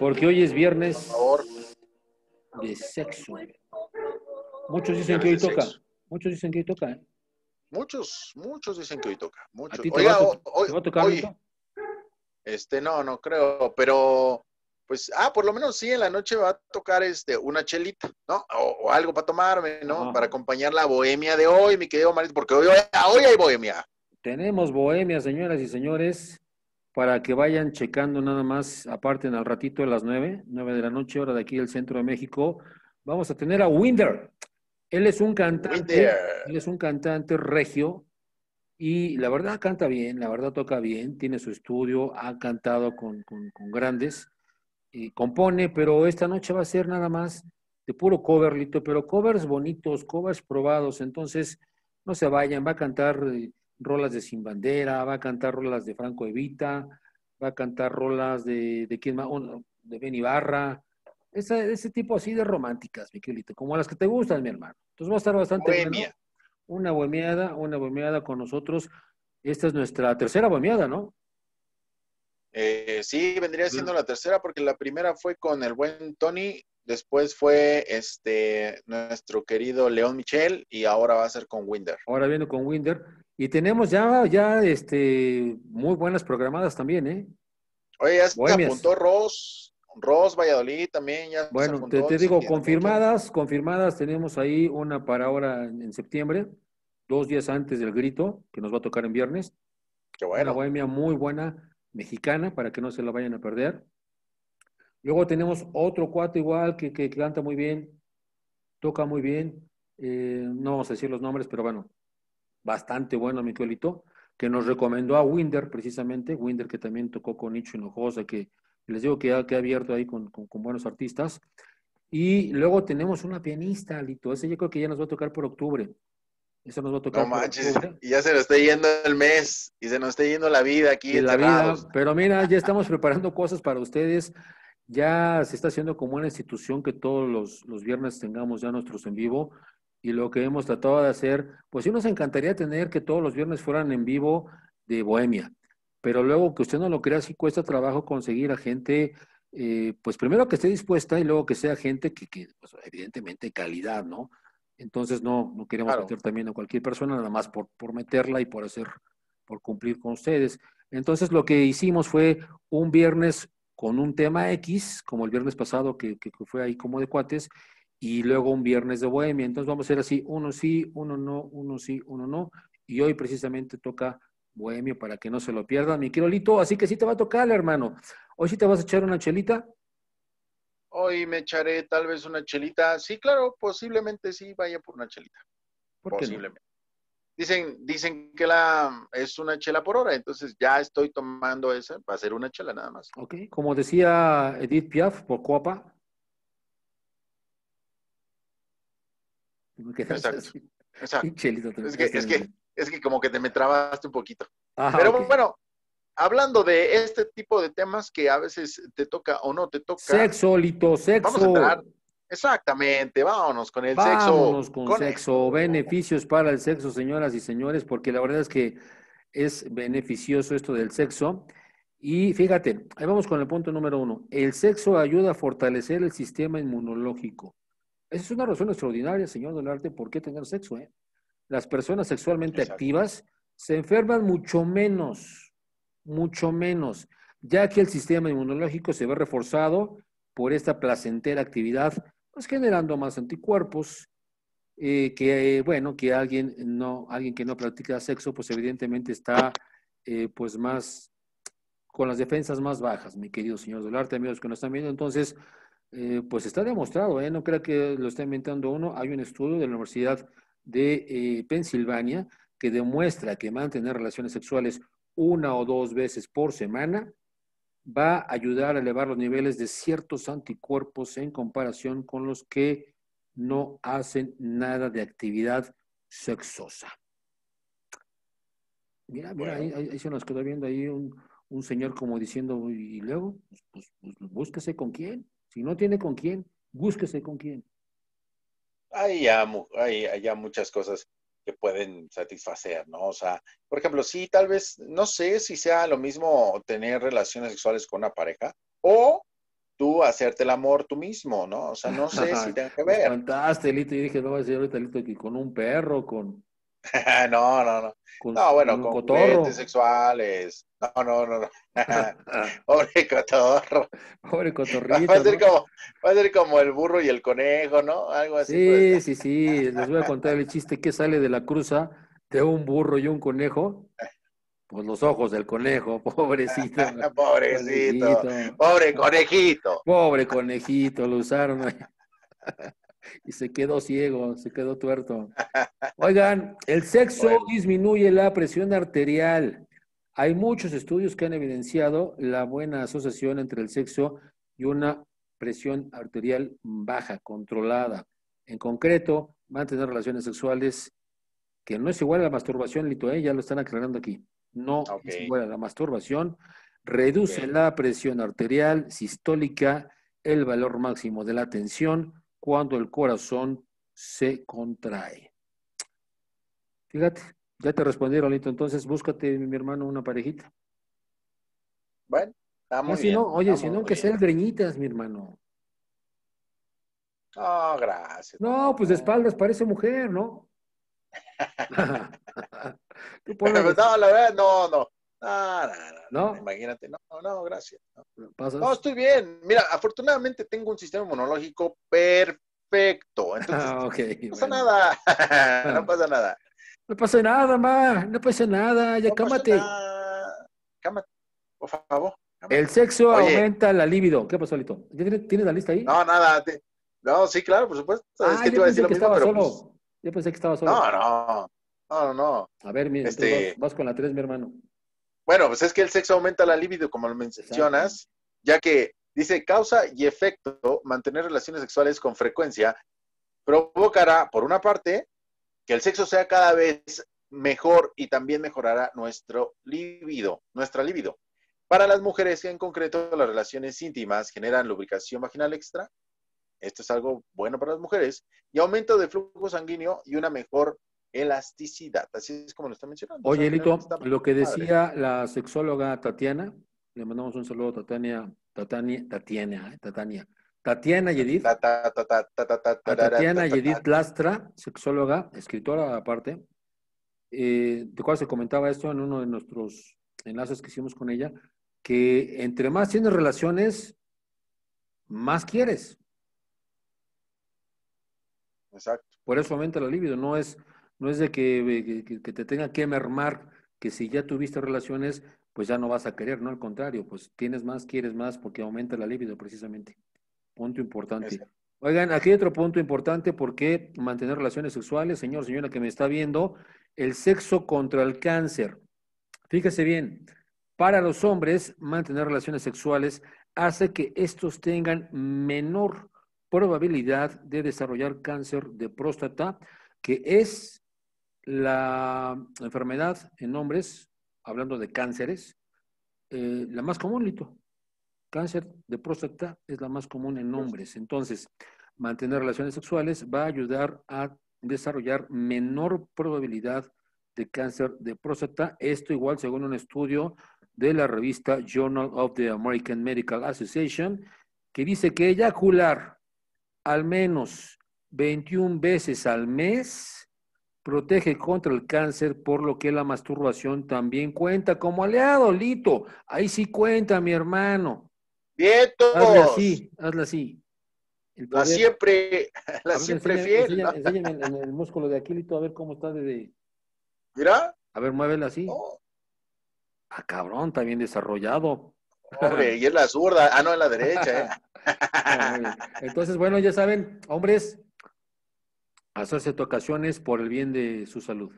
Porque hoy es viernes de sexo. Muchos dicen que hoy toca. Muchos dicen que hoy toca. ¿eh? Muchos, muchos dicen que hoy toca. Muchos. ¿A ti te Oiga, va, hoy, hoy, ¿te va a tocar? Hoy, este, no, no creo. Pero, pues, ah, por lo menos sí, en la noche va a tocar este, una chelita, ¿no? O, o algo para tomarme, ¿no? Ajá. Para acompañar la bohemia de hoy, mi querido Marito. Porque hoy, hoy hay bohemia. Tenemos bohemia, señoras y señores. Para que vayan checando nada más, aparten al ratito a las nueve, nueve de la noche, hora de aquí del centro de México, vamos a tener a Winder. Él es un cantante, Winder. él es un cantante regio, y la verdad canta bien, la verdad toca bien, tiene su estudio, ha cantado con, con, con grandes, y compone, pero esta noche va a ser nada más de puro coverlito, pero covers bonitos, covers probados, entonces no se vayan, va a cantar rolas de Sin Bandera, va a cantar rolas de Franco Evita, va a cantar rolas de, de quién más, oh, de Ben Ibarra, ese, ese tipo así de románticas, mi querido, como las que te gustan, mi hermano. Entonces va a estar bastante bueno. Una bohemiada, una bohemiada con nosotros. Esta es nuestra tercera bohemiada, ¿no? Eh, sí, vendría siendo la tercera, porque la primera fue con el buen Tony, después fue este nuestro querido León Michel, y ahora va a ser con Winder. Ahora viene con Winder. Y tenemos ya, ya este, muy buenas programadas también, ¿eh? Oye, ya se apuntó Ross, Ross Valladolid también. Ya bueno, se apuntó, te, te digo, confirmadas, punto. confirmadas, tenemos ahí una para ahora en septiembre, dos días antes del grito, que nos va a tocar en viernes. Qué bueno. Una bohemia muy buena, mexicana, para que no se la vayan a perder. Luego tenemos otro cuate igual que, que canta muy bien, toca muy bien, eh, no vamos a decir los nombres, pero bueno. Bastante bueno, mi Miquelito, que nos recomendó a Winder, precisamente, Winder que también tocó con Nicho Hinojosa, que les digo que ha, que ha abierto ahí con, con, con buenos artistas. Y luego tenemos una pianista, Alito, ese yo creo que ya nos va a tocar por octubre. Eso nos va a tocar no por manches, octubre. Y ya se nos está yendo el mes, y se nos está yendo la vida aquí. Y la vida, pero mira, ya estamos preparando cosas para ustedes, ya se está haciendo como una institución que todos los, los viernes tengamos ya nuestros en vivo. Y lo que hemos tratado de hacer, pues sí nos encantaría tener que todos los viernes fueran en vivo de bohemia. Pero luego que usted no lo crea, sí cuesta trabajo conseguir a gente, eh, pues primero que esté dispuesta y luego que sea gente que, que pues evidentemente, calidad, ¿no? Entonces no, no queremos claro. meter también a cualquier persona, nada más por, por meterla y por hacer, por cumplir con ustedes. Entonces lo que hicimos fue un viernes con un tema X, como el viernes pasado que, que, que fue ahí como de cuates, y luego un viernes de bohemia. Entonces vamos a hacer así, uno sí, uno no, uno sí, uno no. Y hoy precisamente toca bohemia para que no se lo pierdan, mi querido Lito. Así que sí te va a tocar, hermano. ¿Hoy sí te vas a echar una chelita? Hoy me echaré tal vez una chelita. Sí, claro, posiblemente sí vaya por una chelita. ¿Por qué posiblemente? No? Dicen, dicen que la, es una chela por hora, entonces ya estoy tomando esa. Va a ser una chela nada más. Ok, como decía Edith Piaf, por Coapa. Exacto, exacto. Es, que, es, que, es que como que te me trabaste un poquito. Ajá, pero okay. bueno, hablando de este tipo de temas que a veces te toca o no te toca. Sexo, Lito, sexo. Vamos a entrar. Exactamente, vámonos con el vámonos sexo. Vámonos con, con sexo, el... beneficios para el sexo, señoras y señores, porque la verdad es que es beneficioso esto del sexo. Y fíjate, ahí vamos con el punto número uno. El sexo ayuda a fortalecer el sistema inmunológico. Esa es una razón extraordinaria, señor de Olarte, por qué tener sexo, ¿eh? Las personas sexualmente Exacto. activas se enferman mucho menos, mucho menos, ya que el sistema inmunológico se ve reforzado por esta placentera actividad, pues generando más anticuerpos, eh, que, eh, bueno, que alguien, no, alguien que no practica sexo, pues evidentemente está, eh, pues más, con las defensas más bajas, mi querido señor de Olarte, amigos que nos están viendo. Entonces, eh, pues está demostrado, ¿eh? No creo que lo esté inventando uno. Hay un estudio de la Universidad de eh, Pensilvania que demuestra que mantener relaciones sexuales una o dos veces por semana va a ayudar a elevar los niveles de ciertos anticuerpos en comparación con los que no hacen nada de actividad sexosa. Mira, mira, ahí, ahí se nos quedó viendo ahí un, un señor como diciendo, y luego, pues, pues búsquese con quién. Si no tiene con quién, búsquese con quién. Hay ya, hay, hay ya muchas cosas que pueden satisfacer, ¿no? O sea, por ejemplo, sí, tal vez, no sé si sea lo mismo tener relaciones sexuales con una pareja o tú hacerte el amor tú mismo, ¿no? O sea, no sé si tenga que ver. Fantástico, Lito. Yo dije, no voy a decir ahorita, Lito, que con un perro, con... no, no, no. Con, no, bueno, con, con juguetes sexuales. No, no, no. no. Pobre cotorro. Pobre cotorrito. Va a, ser ¿no? como, va a ser como el burro y el conejo, ¿no? Algo así. Sí, pues. sí, sí. Les voy a contar el chiste que sale de la cruza de un burro y un conejo. Pues los ojos del conejo, pobrecito. Pobrecito. Pobrecito. Pobre conejito. Pobre conejito, lo usaron. Y se quedó ciego, se quedó tuerto. Oigan, el sexo bueno. disminuye la presión arterial. Hay muchos estudios que han evidenciado la buena asociación entre el sexo y una presión arterial baja, controlada. En concreto, mantener relaciones sexuales, que no es igual a la masturbación, Lito, ¿eh? Ya lo están aclarando aquí. No okay. es igual a la masturbación. Reduce okay. la presión arterial sistólica, el valor máximo de la tensión, cuando el corazón se contrae. Fíjate, ya te respondieron, Lito. Entonces, búscate, mi hermano, una parejita. Bueno, está muy no, bien. Si no, oye, si no, que sean greñitas, mi hermano. No, gracias. No, pues de espaldas parece mujer, ¿no? Tú pones... Pero, no, la verdad, no, no. No, no, no, no, imagínate, no, no, gracias. No. no, estoy bien. Mira, afortunadamente tengo un sistema inmunológico perfecto. Entonces, ah, okay, no pasa bueno. nada, no pasa nada. No pasa nada, ma, no pasa nada, ya no cámate. Nada. Cámate, por favor. Cámate. El sexo Oye. aumenta la libido. ¿Qué pasó, Lito? ¿Tienes la lista ahí? No, nada. Te... No, sí, claro, por supuesto. Ah, es que te iba a decir lo mismo, pero pues... Yo pensé que estaba solo. No, no, no, no. A ver, mira, este... vas, vas con la tres, mi hermano. Bueno, pues es que el sexo aumenta la libido, como lo mencionas, ya que dice causa y efecto, mantener relaciones sexuales con frecuencia provocará, por una parte, que el sexo sea cada vez mejor y también mejorará nuestro libido, nuestra libido. Para las mujeres, en concreto, las relaciones íntimas generan lubricación vaginal extra, esto es algo bueno para las mujeres, y aumento de flujo sanguíneo y una mejor elasticidad, así es como lo está mencionando. Oye, Lito, lo que decía la sexóloga Tatiana, le mandamos un saludo a Tatiana, Tatiana, Tatiana, Tatiana, Tatiana Yedith, Tatiana Yedith Lastra, sexóloga, escritora aparte, eh, de cual se comentaba esto en uno de nuestros enlaces que hicimos con ella, que entre más tienes relaciones, más quieres. Exacto. Por eso aumenta la libido, no es No es de que, que, que te tenga que mermar, que si ya tuviste relaciones, pues ya no vas a querer, no, al contrario, pues tienes más, quieres más, porque aumenta la libido precisamente. Punto importante. Exacto. Oigan, aquí hay otro punto importante, porque mantener relaciones sexuales, señor, señora que me está viendo, el sexo contra el cáncer. Fíjese bien, para los hombres, mantener relaciones sexuales hace que estos tengan menor probabilidad de desarrollar cáncer de próstata, que es la enfermedad en hombres, hablando de cánceres, eh, la más común, Lito. Cáncer de próstata es la más común en hombres. Entonces, mantener relaciones sexuales va a ayudar a desarrollar menor probabilidad de cáncer de próstata. Esto igual según un estudio de la revista Journal of the American Medical Association, que dice que eyacular al menos veintiuna veces al mes protege contra el cáncer, por lo que la masturbación también cuenta como aliado, Lito. Ahí sí cuenta, mi hermano. Bien, todos. Hazla así, hazla así. Poder... La siempre, la ver, siempre enséñame, fiel. Enséñame, enséñame en el músculo de aquí, Lito, a ver cómo está desde... Mira. A ver, muévela así. Oh. Ah, cabrón, está bien desarrollado. Hombre, y es la zurda. Ah, no, es la derecha. ¿eh? Entonces, bueno, ya saben, hombres, hacerse tocaciones por el bien de su salud.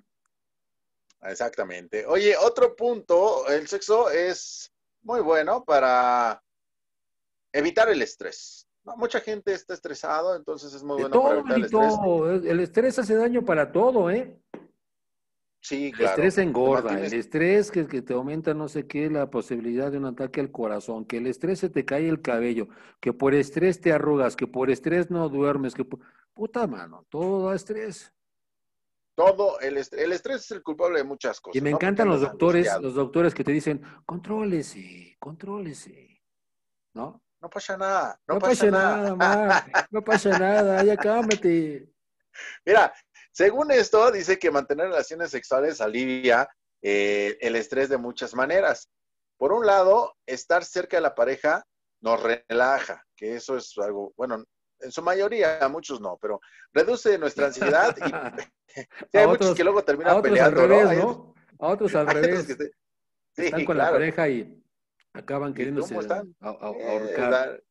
Exactamente. Oye, otro punto, el sexo es muy bueno para evitar el estrés. No, mucha gente está estresado, entonces es muy de bueno todo, para evitar el todo. estrés. El estrés hace daño para todo, ¿eh? Sí, claro. El estrés engorda, el estrés que, que te aumenta no sé qué, la posibilidad de un ataque al corazón, que el estrés se te cae el cabello, que por estrés te arrugas, que por estrés no duermes, que por... Puta mano, todo da estrés. Todo, el estrés, el estrés es el culpable de muchas cosas. Y me ¿no? encantan los doctores, angustiado. los doctores que te dicen, contrólese, contrólese, ¿no? No pasa nada, no, no pasa, pasa nada. nada ma, no pasa nada, ya cálmate. Mira, según esto, dice que mantener relaciones sexuales alivia eh, el estrés de muchas maneras. Por un lado, estar cerca de la pareja nos relaja, que eso es algo, bueno, en su mayoría, a muchos no, pero reduce nuestra ansiedad y sí, hay otros, muchos que luego terminan peleando, ¿no? A otros al revés, ¿no? A otros al revés. Que se... sí, están con claro. la pareja y acaban queriéndose ahorcar.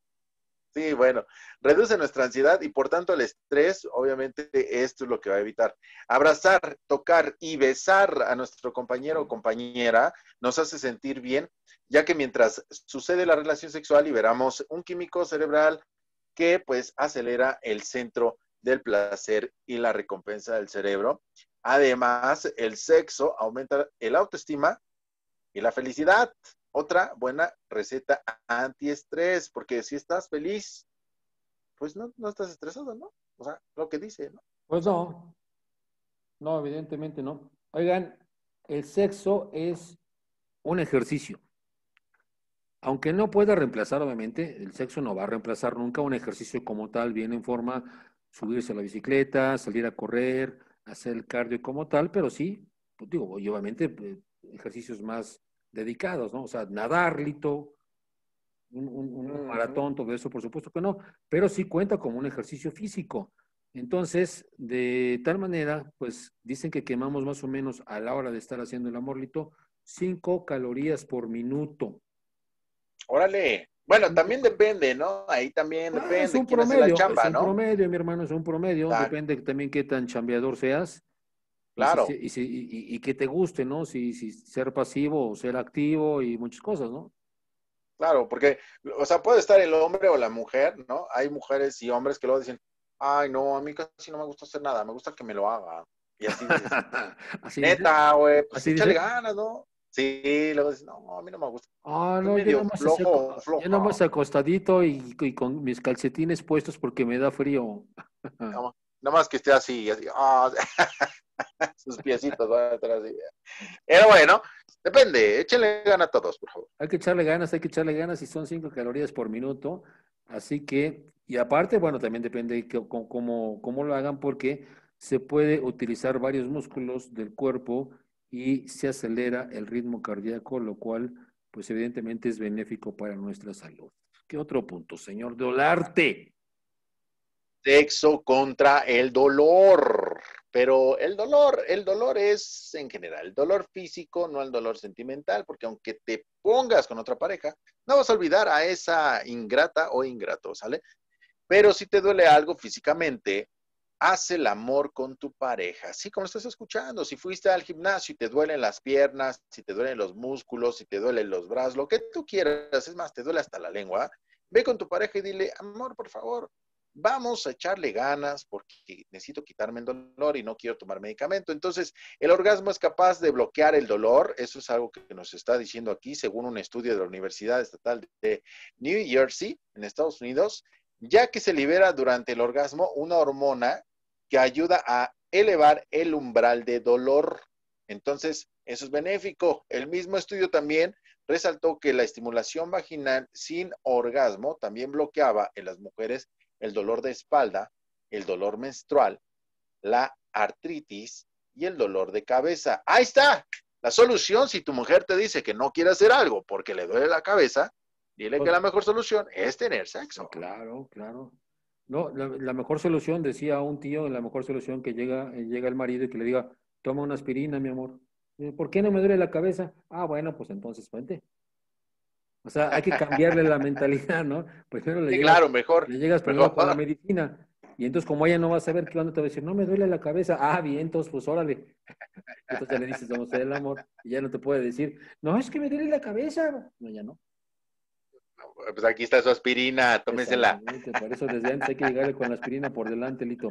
Sí, bueno, reduce nuestra ansiedad y por tanto el estrés, obviamente esto es lo que va a evitar. Abrazar, tocar y besar a nuestro compañero o compañera nos hace sentir bien, ya que mientras sucede la relación sexual liberamos un químico cerebral que pues acelera el centro del placer y la recompensa del cerebro. Además, el sexo aumenta el autoestima y la felicidad. Otra buena receta antiestrés, porque si estás feliz, pues no, no estás estresado, ¿no? O sea, lo que dice, ¿no? Pues no. No, evidentemente no. Oigan, el sexo es un ejercicio. Aunque no pueda reemplazar, obviamente, el sexo no va a reemplazar nunca un ejercicio como tal, bien en forma, subirse a la bicicleta, salir a correr, hacer el cardio como tal, pero sí, pues digo, obviamente, ejercicios más dedicados, ¿no? O sea, nadar, Lito, un, un, un maratón, todo eso, por supuesto que no, pero sí cuenta como un ejercicio físico. Entonces, de tal manera, pues, dicen que quemamos más o menos a la hora de estar haciendo el amor, Lito, cinco calorías por minuto. ¡Órale! Bueno, también depende, ¿no? Ahí también ah, depende. Es un promedio, la chamba, es un ¿no? promedio, mi hermano, es un promedio. Claro. Depende también qué tan chambeador seas. Claro. Y, si, y, y, y que te guste, ¿no? Si, si ser pasivo o ser activo y muchas cosas, ¿no? Claro, porque, o sea, puede estar el hombre o la mujer, ¿no? Hay mujeres y hombres que luego dicen, ay, no, a mí casi no me gusta hacer nada, me gusta que me lo haga. Y así dices, ¿así neta, güey, pues échale ganas, ¿no? Sí, luego dicen, no, a mí no me gusta. Ah, no, yo nomás, flojo, ac flojo. yo nomás acostadito y, y con mis calcetines puestos porque me da frío. Nada más que esté así, así, ah, oh. Sus piecitos van atrás. Pero bueno, depende, échenle ganas a todos, por favor. Hay que echarle ganas, hay que echarle ganas y son cinco calorías por minuto. Así que, y aparte, bueno, también depende de cómo, cómo lo hagan, porque se puede utilizar varios músculos del cuerpo y se acelera el ritmo cardíaco, lo cual, pues evidentemente es benéfico para nuestra salud. ¿Qué otro punto, señor de Olarte? Sexo contra el dolor. Pero el dolor, el dolor es en general, el dolor físico, no el dolor sentimental, porque aunque te pongas con otra pareja, no vas a olvidar a esa ingrata o ingrato, ¿sale? Pero si te duele algo físicamente, haz el amor con tu pareja. Así como estás escuchando, si fuiste al gimnasio y te duelen las piernas, si te duelen los músculos, si te duelen los brazos, lo que tú quieras, es más, te duele hasta la lengua, ve con tu pareja y dile, amor, por favor, vamos a echarle ganas porque necesito quitarme el dolor y no quiero tomar medicamento. Entonces, el orgasmo es capaz de bloquear el dolor. Eso es algo que nos está diciendo aquí, según un estudio de la Universidad Estatal de New Jersey, en Estados Unidos, ya que se libera durante el orgasmo una hormona que ayuda a elevar el umbral de dolor. Entonces, eso es benéfico. El mismo estudio también resaltó que la estimulación vaginal sin orgasmo también bloqueaba en las mujeres el dolor de espalda, el dolor menstrual, la artritis y el dolor de cabeza. ¡Ahí está! La solución, si tu mujer te dice que no quiere hacer algo porque le duele la cabeza, dile que la mejor solución es tener sexo. Claro, claro. No, la, la mejor solución, decía un tío, la mejor solución que llega, llega el marido y que le diga, toma una aspirina, mi amor. ¿Por qué no me duele la cabeza? Ah, bueno, pues entonces vente. O sea, hay que cambiarle la mentalidad, ¿no? Primero le sí, llegas, claro, mejor. Le llegas primero mejor. Con la medicina. Y entonces, como ella no va a saber qué onda, te va a decir, no me duele la cabeza. Ah, bien, entonces, pues órale. Entonces le dices, vamos a hacer el amor. Y ya no te puede decir, no, es que me duele la cabeza. No, ya no. Pues aquí está su aspirina, tómesela. Por eso desde antes hay que llegarle con la aspirina por delante, Lito.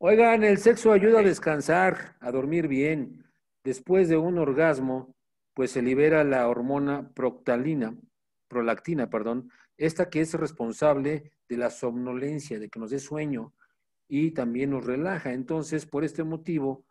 Oigan, el sexo ayuda a descansar, a dormir bien. Después de un orgasmo, pues se libera la hormona proctalina, prolactina, perdón, esta que es responsable de la somnolencia, de que nos dé sueño y también nos relaja. Entonces, por este motivo,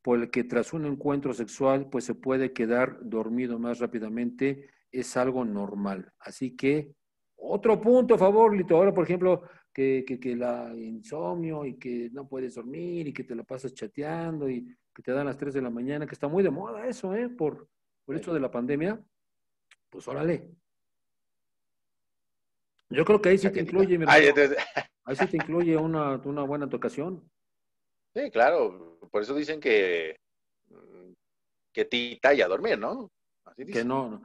por el que tras un encuentro sexual, pues se puede quedar dormido más rápidamente, es algo normal. Así que, otro punto a favor, Lito. Ahora, por ejemplo, que, que, que la insomnio y que no puedes dormir y que te la pasas chateando y que te dan las tres de la mañana, que está muy de moda eso, ¿eh? Por, por esto de la pandemia. Pues, órale. Yo creo que ahí sí te incluye, mi hermano. Ahí sí te incluye una, una buena tocación. Sí, claro. Por eso dicen que que tita y a dormir, ¿no? Así dicen. Que no, no.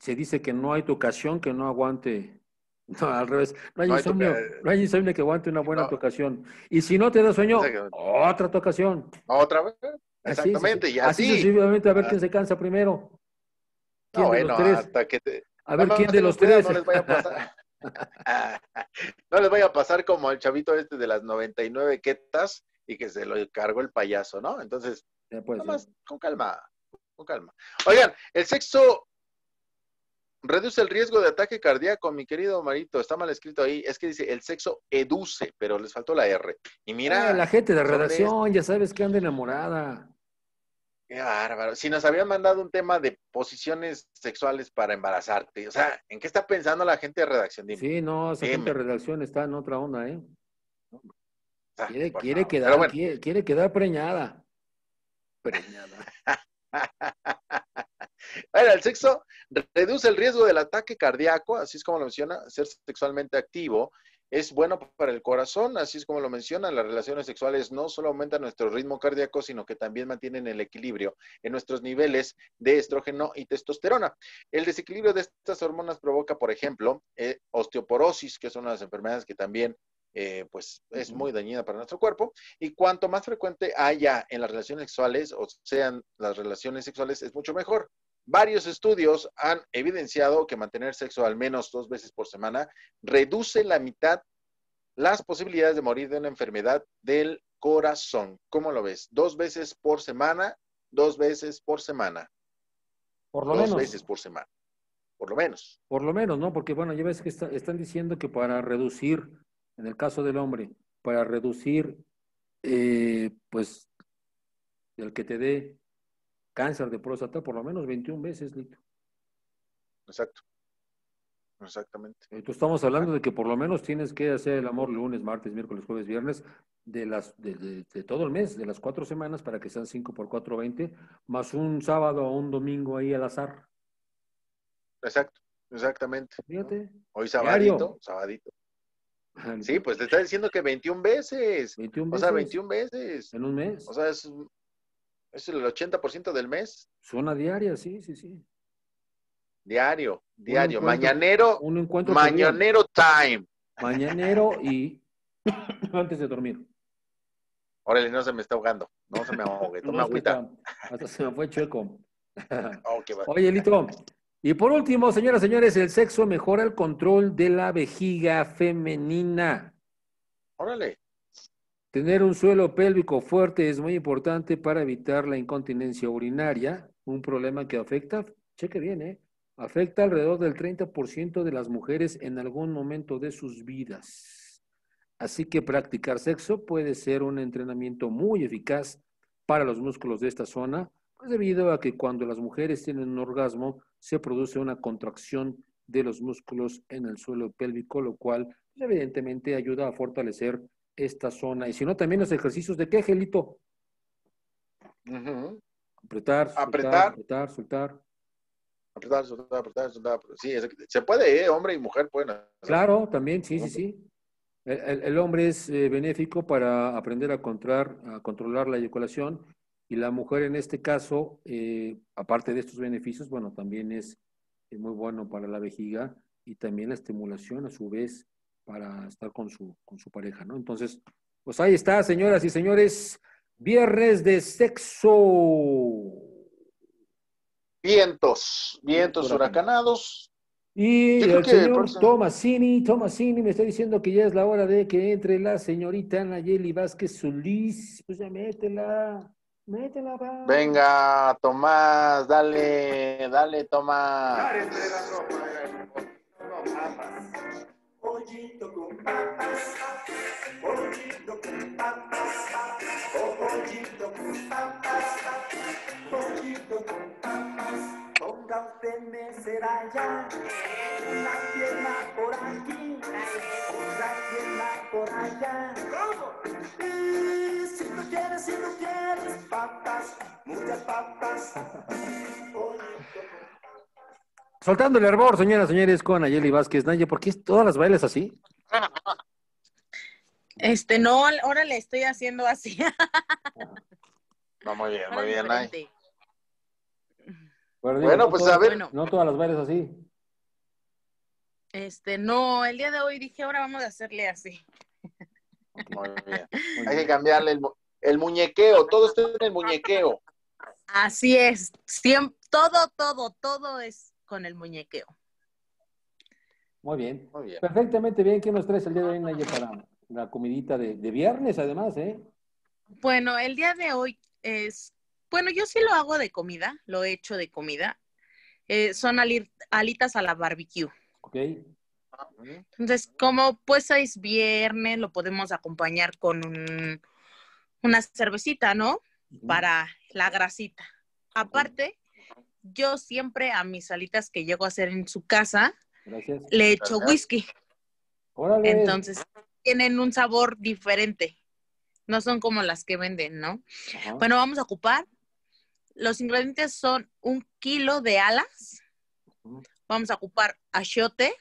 Se dice que no hay tocación que no aguante. No, al revés. No hay, no insomnio, hay no hay insomnio que aguante una buena no. tocación. Y si no te da sueño, otra tocación. Otra vez. Exactamente. Así, y así. Así sucesivamente, a ver quién se cansa primero. ¿Quién no, de bueno, los tres? Hasta que te... A ver no, quién no, de los no, tres. No les vaya a pasar. No les vaya a pasar como el chavito este de las noventa y nueve quetas y que se lo cargó el payaso, ¿no? Entonces, nada más, con calma, con calma. Oigan, el sexo reduce el riesgo de ataque cardíaco, mi querido Marito, está mal escrito ahí, es que dice el sexo educe, pero les faltó la R. Y mira, ah, la gente de redacción, ya sabes que anda enamorada. Qué bárbaro. Si nos habían mandado un tema de posiciones sexuales para embarazarte, o sea, ¿en qué está pensando la gente de redacción? Dime. Sí, no, esa Dime. gente de redacción está en otra onda, ¿eh? Quiere, ah, quiere, quedar, bueno. quiere, quiere quedar preñada. Preñada. Bueno, el sexo reduce el riesgo del ataque cardíaco, así es como lo menciona, ser sexualmente activo. Es bueno para el corazón, así es como lo mencionan, las relaciones sexuales no solo aumentan nuestro ritmo cardíaco, sino que también mantienen el equilibrio en nuestros niveles de estrógeno y testosterona. El desequilibrio de estas hormonas provoca, por ejemplo, eh, osteoporosis, que es una de las enfermedades que también eh, pues, es muy dañina para nuestro cuerpo. Y cuanto más frecuente haya en las relaciones sexuales, o sean las relaciones sexuales, es mucho mejor. Varios estudios han evidenciado que mantener sexo al menos dos veces por semana reduce la mitad las posibilidades de morir de una enfermedad del corazón. ¿Cómo lo ves? Dos veces por semana, dos veces por semana. Por lo menos. Dos veces por semana. Por lo menos. Por lo menos, ¿no? Porque, bueno, ya ves que está, están diciendo que para reducir, en el caso del hombre, para reducir, eh, pues, el que te dé cáncer de próstata, por lo menos veintiuna veces, Lito. Exacto. Exactamente. Entonces estamos hablando de que por lo menos tienes que hacer el amor lunes, martes, miércoles, jueves, viernes, de las de, de, de todo el mes, de las cuatro semanas, para que sean cinco por cuatro, veinte, más un sábado o un domingo ahí al azar. Exacto, exactamente. Fíjate. ¿No? Hoy sabadito, diario. sabadito. Sí, pues te está diciendo que veintiuna veces. veintiuna veces. O sea, veintiuna veces. En un mes. O sea, es... es el ochenta por ciento del mes. Suena diaria, sí, sí, sí. Diario, diario. Un mañanero, un encuentro mañanero time. Mañanero y antes de dormir. Órale, no se me está ahogando. No se me ahogue. Toma no, agüita. Hasta, hasta se me fue chueco. Okay, vale. Oye, Lito. Y por último, señoras y señores, el sexo mejora el control de la vejiga femenina. Órale. Tener un suelo pélvico fuerte es muy importante para evitar la incontinencia urinaria, un problema que afecta, cheque bien, ¿eh? Afecta alrededor del treinta por ciento de las mujeres en algún momento de sus vidas. Así que practicar sexo puede ser un entrenamiento muy eficaz para los músculos de esta zona, pues debido a que cuando las mujeres tienen un orgasmo, se produce una contracción de los músculos en el suelo pélvico, lo cual evidentemente ayuda a fortalecer esta zona. Y si no, también los ejercicios de qué, Gelito. Uh-huh. Apretar, soltar, apretar, apretar, soltar. Apretar, soltar, apretar, soltar. Sí, es, se puede, ¿eh? Hombre y mujer pueden hacer. Claro, también, sí, sí, sí. El, el, el hombre es eh, benéfico para aprender a, controlar, a controlar la eyaculación, y la mujer en este caso, eh, aparte de estos beneficios, bueno, también es es muy bueno para la vejiga y también la estimulación a su vez para estar con su, con su pareja, ¿no? Entonces, pues ahí está, señoras y señores, viernes de sexo. Vientos, vientos huracanados. Y el señor Tomasini, Tomasini me está diciendo que ya es la hora de que entre la señorita Nayeli Vázquez Solís. Pues ya métela. Métela, va. Venga, Tomás, dale, dale, Tomás. Dale entre la ropa, pollito con papas, pollito con papas, pollito con papas, pollito con papas. Ponga usted mesera ya, una pierna por aquí, otra pierna por allá. ¿Cómo? Si tú quieres, si tú quieres, papas, muchas papas. Soltando el hervor, señoras, señores, con Nayeli Vázquez. Naye, ¿por qué todas las bailas así? Este, no, ahora le estoy haciendo así. No, muy bien, muy bien, Nay. Bueno, bueno, pues todas, a ver. Bueno. No todas las bailas así. Este, no, el día de hoy dije, ahora vamos a hacerle así. Muy bien. Muy bien. Hay que cambiarle el, el muñequeo, todo está en el muñequeo. Así es, siempre, todo, todo, todo es con el muñequeo. Muy bien, muy bien. Perfectamente bien. ¿Qué nos traes el día de hoy, Naye, para la comidita de, de viernes, además, eh? Bueno, el día de hoy es, bueno, yo sí lo hago de comida, lo he hecho de comida. Eh, son alir, alitas a la barbecue. Ok. Entonces, como pues es viernes, lo podemos acompañar con un, una cervecita, ¿no? Uh-huh. Para la grasita. Aparte, yo siempre a mis alitas que llego a hacer en su casa, gracias, le echo whisky. ¡Órale! Entonces, tienen un sabor diferente. No son como las que venden, ¿no? Uh-huh. Bueno, vamos a ocupar. Los ingredientes son un kilo de alas. Uh-huh. Vamos a ocupar achiote,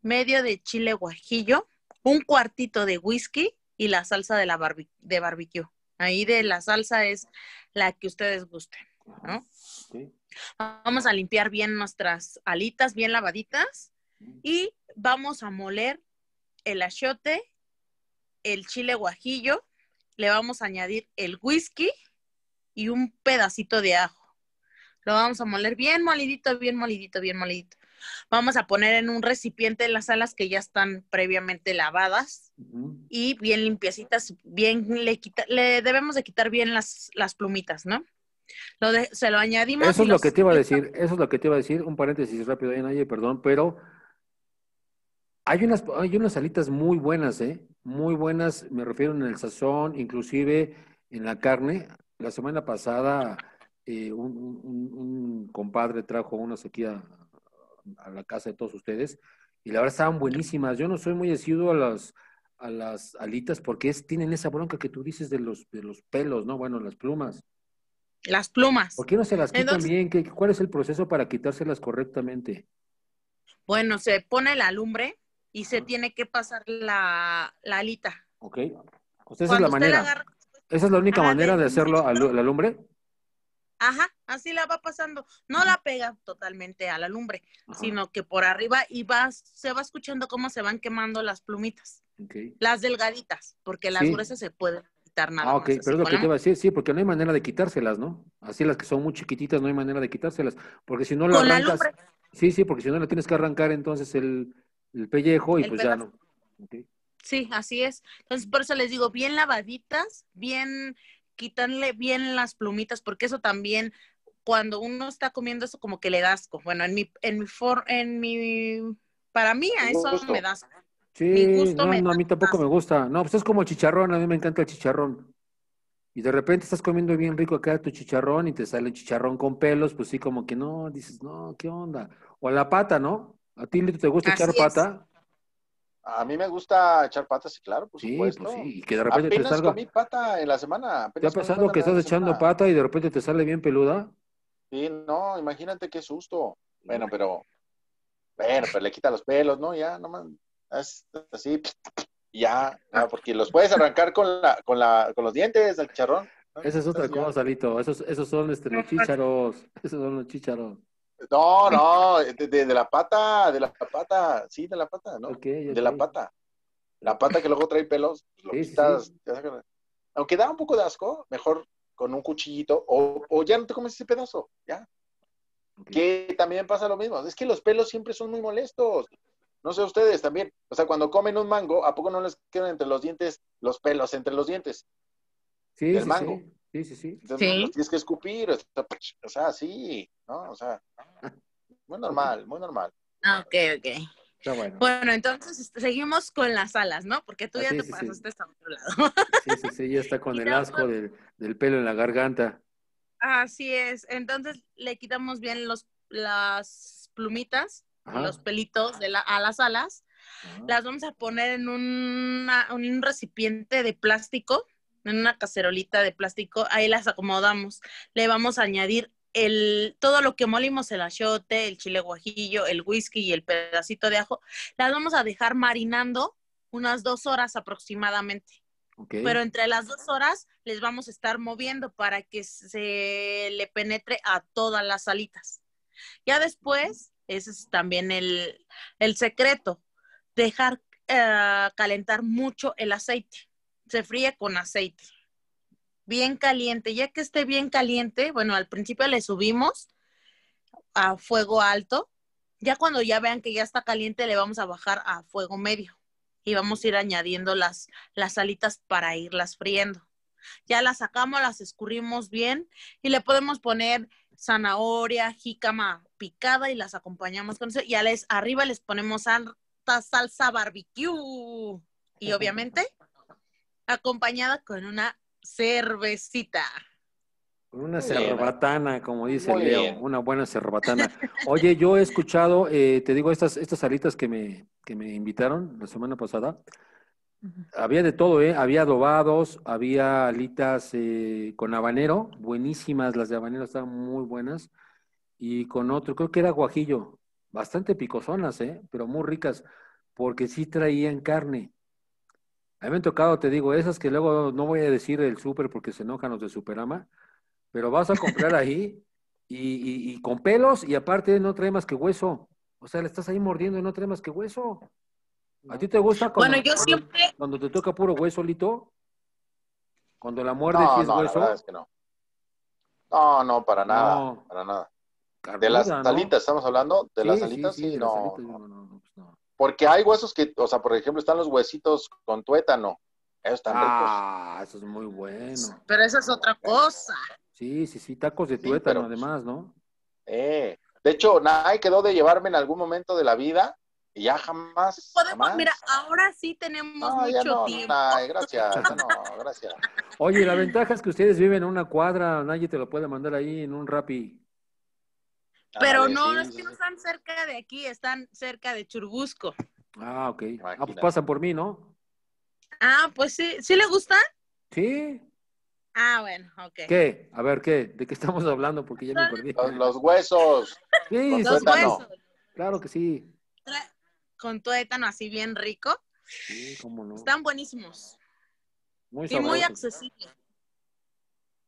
medio de chile guajillo, un cuartito de whisky y la salsa de la barbe de barbecue. Ahí de la salsa es la que ustedes gusten, ¿no? Sí. Vamos a limpiar bien nuestras alitas, bien lavaditas, y vamos a moler el achiote, el chile guajillo, le vamos a añadir el whisky y un pedacito de ajo. Lo vamos a moler bien molidito, bien molidito, bien molidito. Vamos a poner en un recipiente las alas que ya están previamente lavadas, uh-huh, y bien limpiecitas, bien le, quita, le debemos de quitar bien las, las plumitas, ¿no? Lo de, se lo añadimos. Eso es lo que te iba a decir, eso es lo que te iba a decir, un paréntesis rápido, Naye, perdón, pero hay unas, hay unas alitas muy buenas, ¿eh? Muy buenas, me refiero en el sazón, inclusive en la carne. La semana pasada eh, un, un, un compadre trajo unas aquí a a la casa de todos ustedes, y la verdad estaban buenísimas. Yo no soy muy asiduo a las, a las alitas porque es, tienen esa bronca que tú dices de los, de los pelos, ¿no? Bueno, las plumas. Las plumas. ¿Por qué no se las quitan Entonces, bien? ¿Qué, ¿Cuál es el proceso para quitárselas correctamente? Bueno, se pone la lumbre y se, ajá, tiene que pasar la, la alita. Ok. O sea, esa es la manera. Agarra, ¿esa es la única manera de hacerlo a la lumbre? Ajá. Así la va pasando. No la pega totalmente a la lumbre, ajá, sino que por arriba y va, se va escuchando cómo se van quemando las plumitas. Okay. Las delgaditas, porque las, sí, gruesas se pueden quitar nada. Ah, ok, más, pero es lo que te iba a decir, sí, porque no hay manera de quitárselas, ¿no? Así las que son muy chiquititas no hay manera de quitárselas, porque si no la Con arrancas... La sí, sí, porque si no la tienes que arrancar entonces el, el pellejo y el pues pedazo. Ya no. Okay. Sí, así es. Entonces, por eso les digo, bien lavaditas, bien, quitarle bien las plumitas, porque eso también, cuando uno está comiendo eso, como que le da asco. Bueno, en mi, en mi, for, en mi, para mí a eso no me da asco. Sí, mi gusto no, me no, a mí tampoco asco. Me gusta. No, pues es como chicharrón, a mí me encanta el chicharrón. Y de repente estás comiendo bien rico acá tu chicharrón y te sale un chicharrón con pelos, pues sí, como que no, dices, no, ¿qué onda? O la pata, ¿no? ¿A ti te gusta Así echar es. pata? A mí me gusta echar patas, sí, claro, por sí, supuesto. Pues sí, y que de repente apenas te salga... comí pata en la semana. ¿Te ha pasado que estás echando pata y de repente te sale bien peluda? Sí, no, imagínate qué susto. Bueno, pero... Bueno, pero le quita los pelos, ¿no? Ya, nomás, así, ya, ya, porque los puedes arrancar con la, con la, con los dientes del chicharrón, ¿no? Esa es otra cosa, Lito. Esos, esos son este, los chícharos. Esos son los chícharos. No, no, de, de, de la pata, de la pata, sí, de la pata, ¿no? Okay, de okay. la pata. La pata que luego trae pelos, lo sí, quitas. Sí. Aunque da un poco de asco, mejor con un cuchillito, o, o ya no te comes ese pedazo, ya. Okay. Que también pasa lo mismo. Es que los pelos siempre son muy molestos. No sé ustedes también. O sea, cuando comen un mango, ¿a poco no les quedan entre los dientes los pelos entre los dientes? Sí, del sí, mango. Sí. Sí, sí, sí. Entonces, sí. Los tienes que escupir, o sea, sí, ¿no? O sea, muy normal, muy normal. Ok, ok. Está bueno. Bueno, entonces seguimos con las alas, ¿no? Porque tú ah, ya sí, te sí, pasaste sí. a otro lado. Sí, sí, sí, ya está con el asco del, del pelo en la garganta. Así es. Entonces le quitamos bien los, las plumitas, Ajá. los pelitos de la, a las alas. Ajá. Las vamos a poner en una, un recipiente de plástico. En una cacerolita de plástico, ahí las acomodamos. Le vamos a añadir el todo lo que molimos, el achiote, el chile guajillo, el whisky y el pedacito de ajo. Las vamos a dejar marinando unas dos horas aproximadamente. Okay. Pero entre las dos horas les vamos a estar moviendo para que se le penetre a todas las alitas. Ya después, ese es también el, el secreto, dejar eh, calentar mucho el aceite. Se fríe con aceite, bien caliente. Ya que esté bien caliente, bueno, al principio le subimos a fuego alto. Ya cuando ya vean que ya está caliente, le vamos a bajar a fuego medio. Y vamos a ir añadiendo las, las alitas para irlas friendo. Ya las sacamos, las escurrimos bien y le podemos poner zanahoria, jícama picada y las acompañamos con eso. Y a les, arriba les ponemos alta salsa barbecue. Y obviamente... acompañada con una cervecita. Con una cerbatana, como dice Muy Leo. Bien. Una buena cerbatana. Oye, yo he escuchado, eh, te digo, estas, estas alitas que me, que me invitaron la semana pasada, uh-huh. había de todo, ¿eh? Había adobados, había alitas eh, con habanero, buenísimas, las de habanero estaban muy buenas, y con otro, creo que era guajillo, bastante picosonas, ¿eh? Pero muy ricas, porque sí traían carne. A mí me han tocado, te digo, esas que luego no voy a decir el súper porque se enojan los de Superama, pero vas a comprar ahí y, y, y con pelos y aparte no trae más que hueso. O sea, le estás ahí mordiendo y no trae más que hueso. ¿A ti te gusta cuando, bueno, yo cuando, siempre... cuando te toca puro hueso, Lito? Cuando la muerdes no, y es no, hueso. No, la verdad es que no. No, no, para nada, no. para nada. Carnuda, de las ¿no? alitas, estamos hablando de sí, las alitas, sí, sí, sí no. Las alitas, no, no, no. no, pues no. Porque hay huesos que, o sea, por ejemplo, están los huesitos con tuétano. Esos están ah, ricos. Ah, eso es muy bueno. Pero esa es otra cosa. Sí, sí, sí, tacos de tuétano sí, pero, además, ¿no? Eh, de hecho, Nay quedó de llevarme en algún momento de la vida y ya jamás. Podemos, jamás. Mira, ahora sí tenemos no, mucho ya no, tiempo. Nay, gracias, no, gracias. Oye, la ventaja es que ustedes viven en una cuadra, nadie te lo puede mandar ahí en un Rappi. Pero ah, no, sí, es que no están cerca de aquí, están cerca de Churubusco. Ah, ok. Imagínate. Ah, pues pasan por mí, ¿no? Ah, pues sí. ¿Sí le gusta? Sí. Ah, bueno, ok. ¿Qué? A ver, ¿qué? ¿De qué estamos hablando? Porque ya me perdí. Los, los huesos. Sí, los huesos. Claro que sí. Con tuétano así bien rico. Sí, cómo no. Están buenísimos. Muy sabrosos. Y muy accesibles.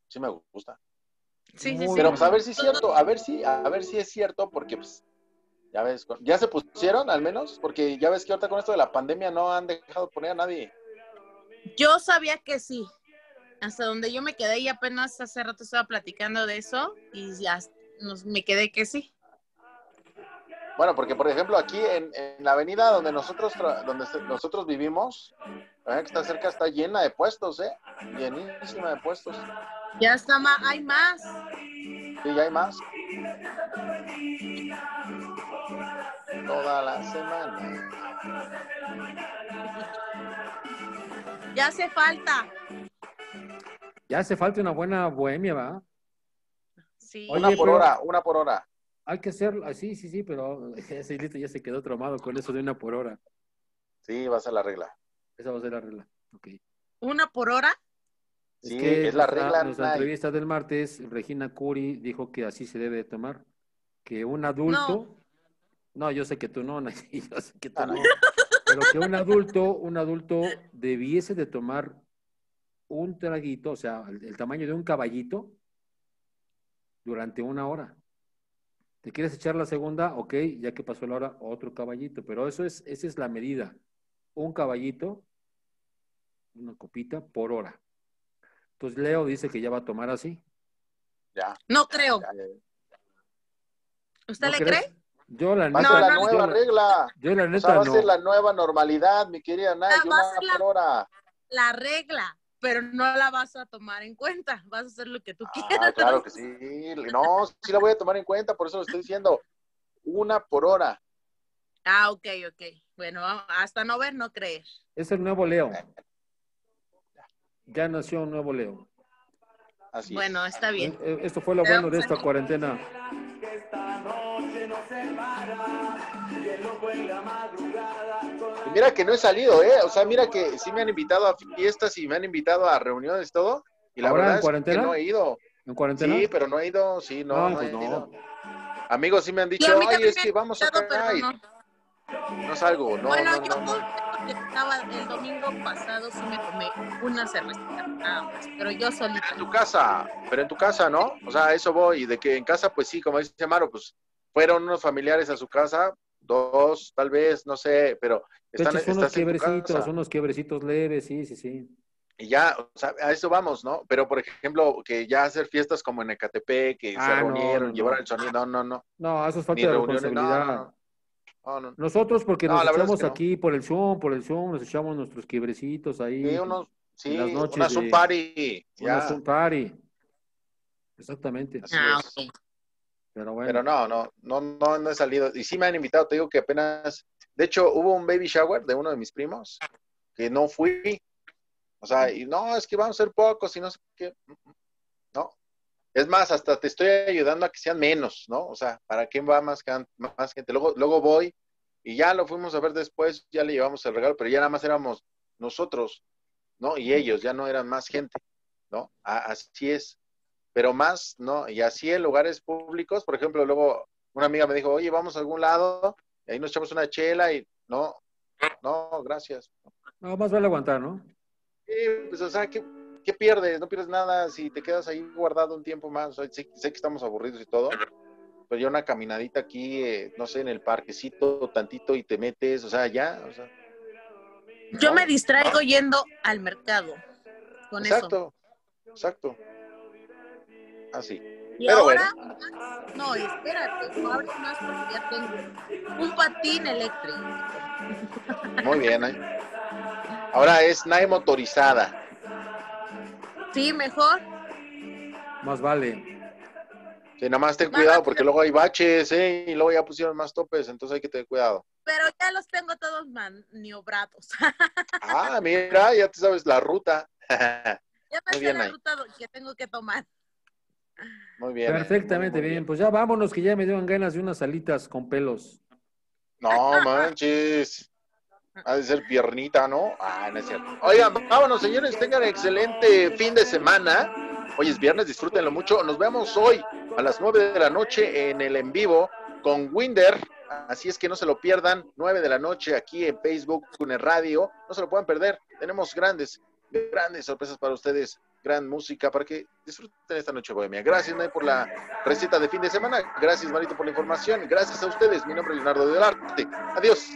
Sí me gusta. Sí, sí, sí. Pero pues a ver si es cierto, a ver si, a ver si es cierto, porque pues, ya ves, ya se pusieron al menos, porque ya ves que ahorita con esto de la pandemia no han dejado poner a nadie. Yo sabía que sí, hasta donde yo me quedé y apenas hace rato estaba platicando de eso y ya nos, me quedé que sí. Bueno, porque por ejemplo aquí en, en la avenida donde nosotros tra donde nosotros vivimos, la que está cerca está llena de puestos, ¿eh? Llenísima de puestos. Ya está más, hay más. Sí, ya hay más. Toda la semana. Ya hace falta. Ya hace falta una buena bohemia, ¿verdad? Sí. Oye, una por pero... hora, una por hora. Hay que hacer, sí, sí, sí, pero ese hilito ya se quedó traumado con eso de una por hora. Sí, va a ser la regla. Esa va a ser la regla, ok. ¿Una por hora? Es sí, que es la nuestra, regla. En nuestra entrevista del martes, Regina Curi dijo que así se debe de tomar. Que un adulto... No, no yo sé que tú no, yo sé que tú no. Pero que un adulto, un adulto debiese de tomar un traguito, o sea, el, el tamaño de un caballito, durante una hora. ¿Te quieres echar la segunda? Ok, ya que pasó la hora, otro caballito. Pero eso es, esa es la medida. Un caballito, una copita por hora. Entonces Leo dice que ya va a tomar así. Ya. No creo. Ya, ya, ya. ¿Usted ¿No le crees? cree? Yo la neta. Va a ser la no, nueva yo, regla. Yo la neta o sea, va no. a ser la nueva normalidad, mi querida Nay. Va a ser la, por hora. la regla. Pero no la vas a tomar en cuenta. Vas a hacer lo que tú ah, quieras. Claro que sí. No, sí la voy a tomar en cuenta. Por eso lo estoy diciendo. Una por hora. Ah, ok, ok. Bueno, hasta no ver, no creer. Es el nuevo Leo. Ya nació un nuevo Leo. Así bueno, es. está bien. Esto fue lo bueno de esta cuarentena. Y mira que no he salido, ¿eh? O sea, mira que sí me han invitado a fiestas y me han invitado a reuniones y todo. Y la ¿Ahora verdad en cuarentena? Es que no he ido. ¿En cuarentena? Sí, pero no he ido. Sí, no, no, pues no he ido. No. Amigos sí me han dicho, sí, ay, es que vamos a acá. No. no salgo, no, bueno, no, yo no, no. Estaba el domingo pasado sí me tomé una cervecita, nada más, pero yo solita. En tu casa, pero en tu casa, ¿no? O sea, eso voy, de que en casa, pues sí, como dice Maro, pues fueron unos familiares a su casa, dos, tal vez, no sé, pero están estás unos quiebrecitos, unos quiebrecitos leves, sí, sí, sí. Y ya, o sea, a eso vamos, ¿no? Pero, por ejemplo, que ya hacer fiestas como en Ecatepec, que ah, se reunieron, no, no, llevaron no. el sonido, no, no, no. No, eso es falta Ni de responsabilidad. No, no, no, no. Nosotros, porque no, nos echamos es que aquí no. por el Zoom, por el Zoom, nos echamos nuestros quiebrecitos ahí. Sí, unos, sí, las noches una Zoom party. Una Zoom party. Exactamente. Así es. No. Pero bueno. Pero no, no, no, no, no he salido. Y sí me han invitado, te digo que apenas... De hecho, hubo un baby shower de uno de mis primos que no fui. O sea, y no, es que vamos a ser pocos y no sé qué. No. Es más, hasta te estoy ayudando a que sean menos, ¿no? O sea, ¿para quién va más, más gente? Luego, luego voy y ya lo fuimos a ver después, ya le llevamos el regalo, pero ya nada más éramos nosotros, ¿no? Y ellos, ya no eran más gente, ¿no? Así es. Pero más, ¿no? Y así en lugares públicos, por ejemplo, luego una amiga me dijo, oye, vamos a algún lado, y ahí nos echamos una chela y no, no, gracias. No, más vale aguantar, ¿no? Sí, pues, o sea, ¿qué, qué pierdes? No pierdes nada si te quedas ahí guardado un tiempo más. O sea, sé, sé que estamos aburridos y todo, pero ya una caminadita aquí, eh, no sé, en el parquecito tantito y te metes, o sea, ya. O sea, ¿no? Yo me distraigo yendo al mercado con exacto, eso. Exacto, exacto. Así. Y pero ahora, bueno. más, no, espérate, ahora más porque ya tengo un patín eléctrico. Muy bien, ¿eh? Ahora es Nay motorizada. Sí, mejor. Más vale. Sí, nada más ten más cuidado porque luego hay baches, ¿eh? Y luego ya pusieron más topes, entonces hay que tener cuidado. Pero ya los tengo todos maniobrados. Ah, mira, ya te sabes la ruta. Ya me sé la ruta que tengo que tomar. Muy bien. Perfectamente muy bien. bien. Pues ya vámonos que ya me dieron ganas de unas alitas con pelos. No manches. Ha de ser piernita, ¿no? Ah, no es cierto. Oigan, vámonos señores, tengan excelente fin de semana. Hoy es viernes, disfrútenlo mucho. Nos vemos hoy a las nueve de la noche en el en vivo con Winder. Así es que no se lo pierdan, nueve de la noche aquí en Facebook, UNE Radio. No se lo puedan perder. Tenemos grandes, grandes sorpresas para ustedes. Gran música para que disfruten esta noche bohemia. Gracias, Nay, por la receta de fin de semana. Gracias, Marito, por la información. Gracias a ustedes. Mi nombre es Leonardo de Olarte. Adiós.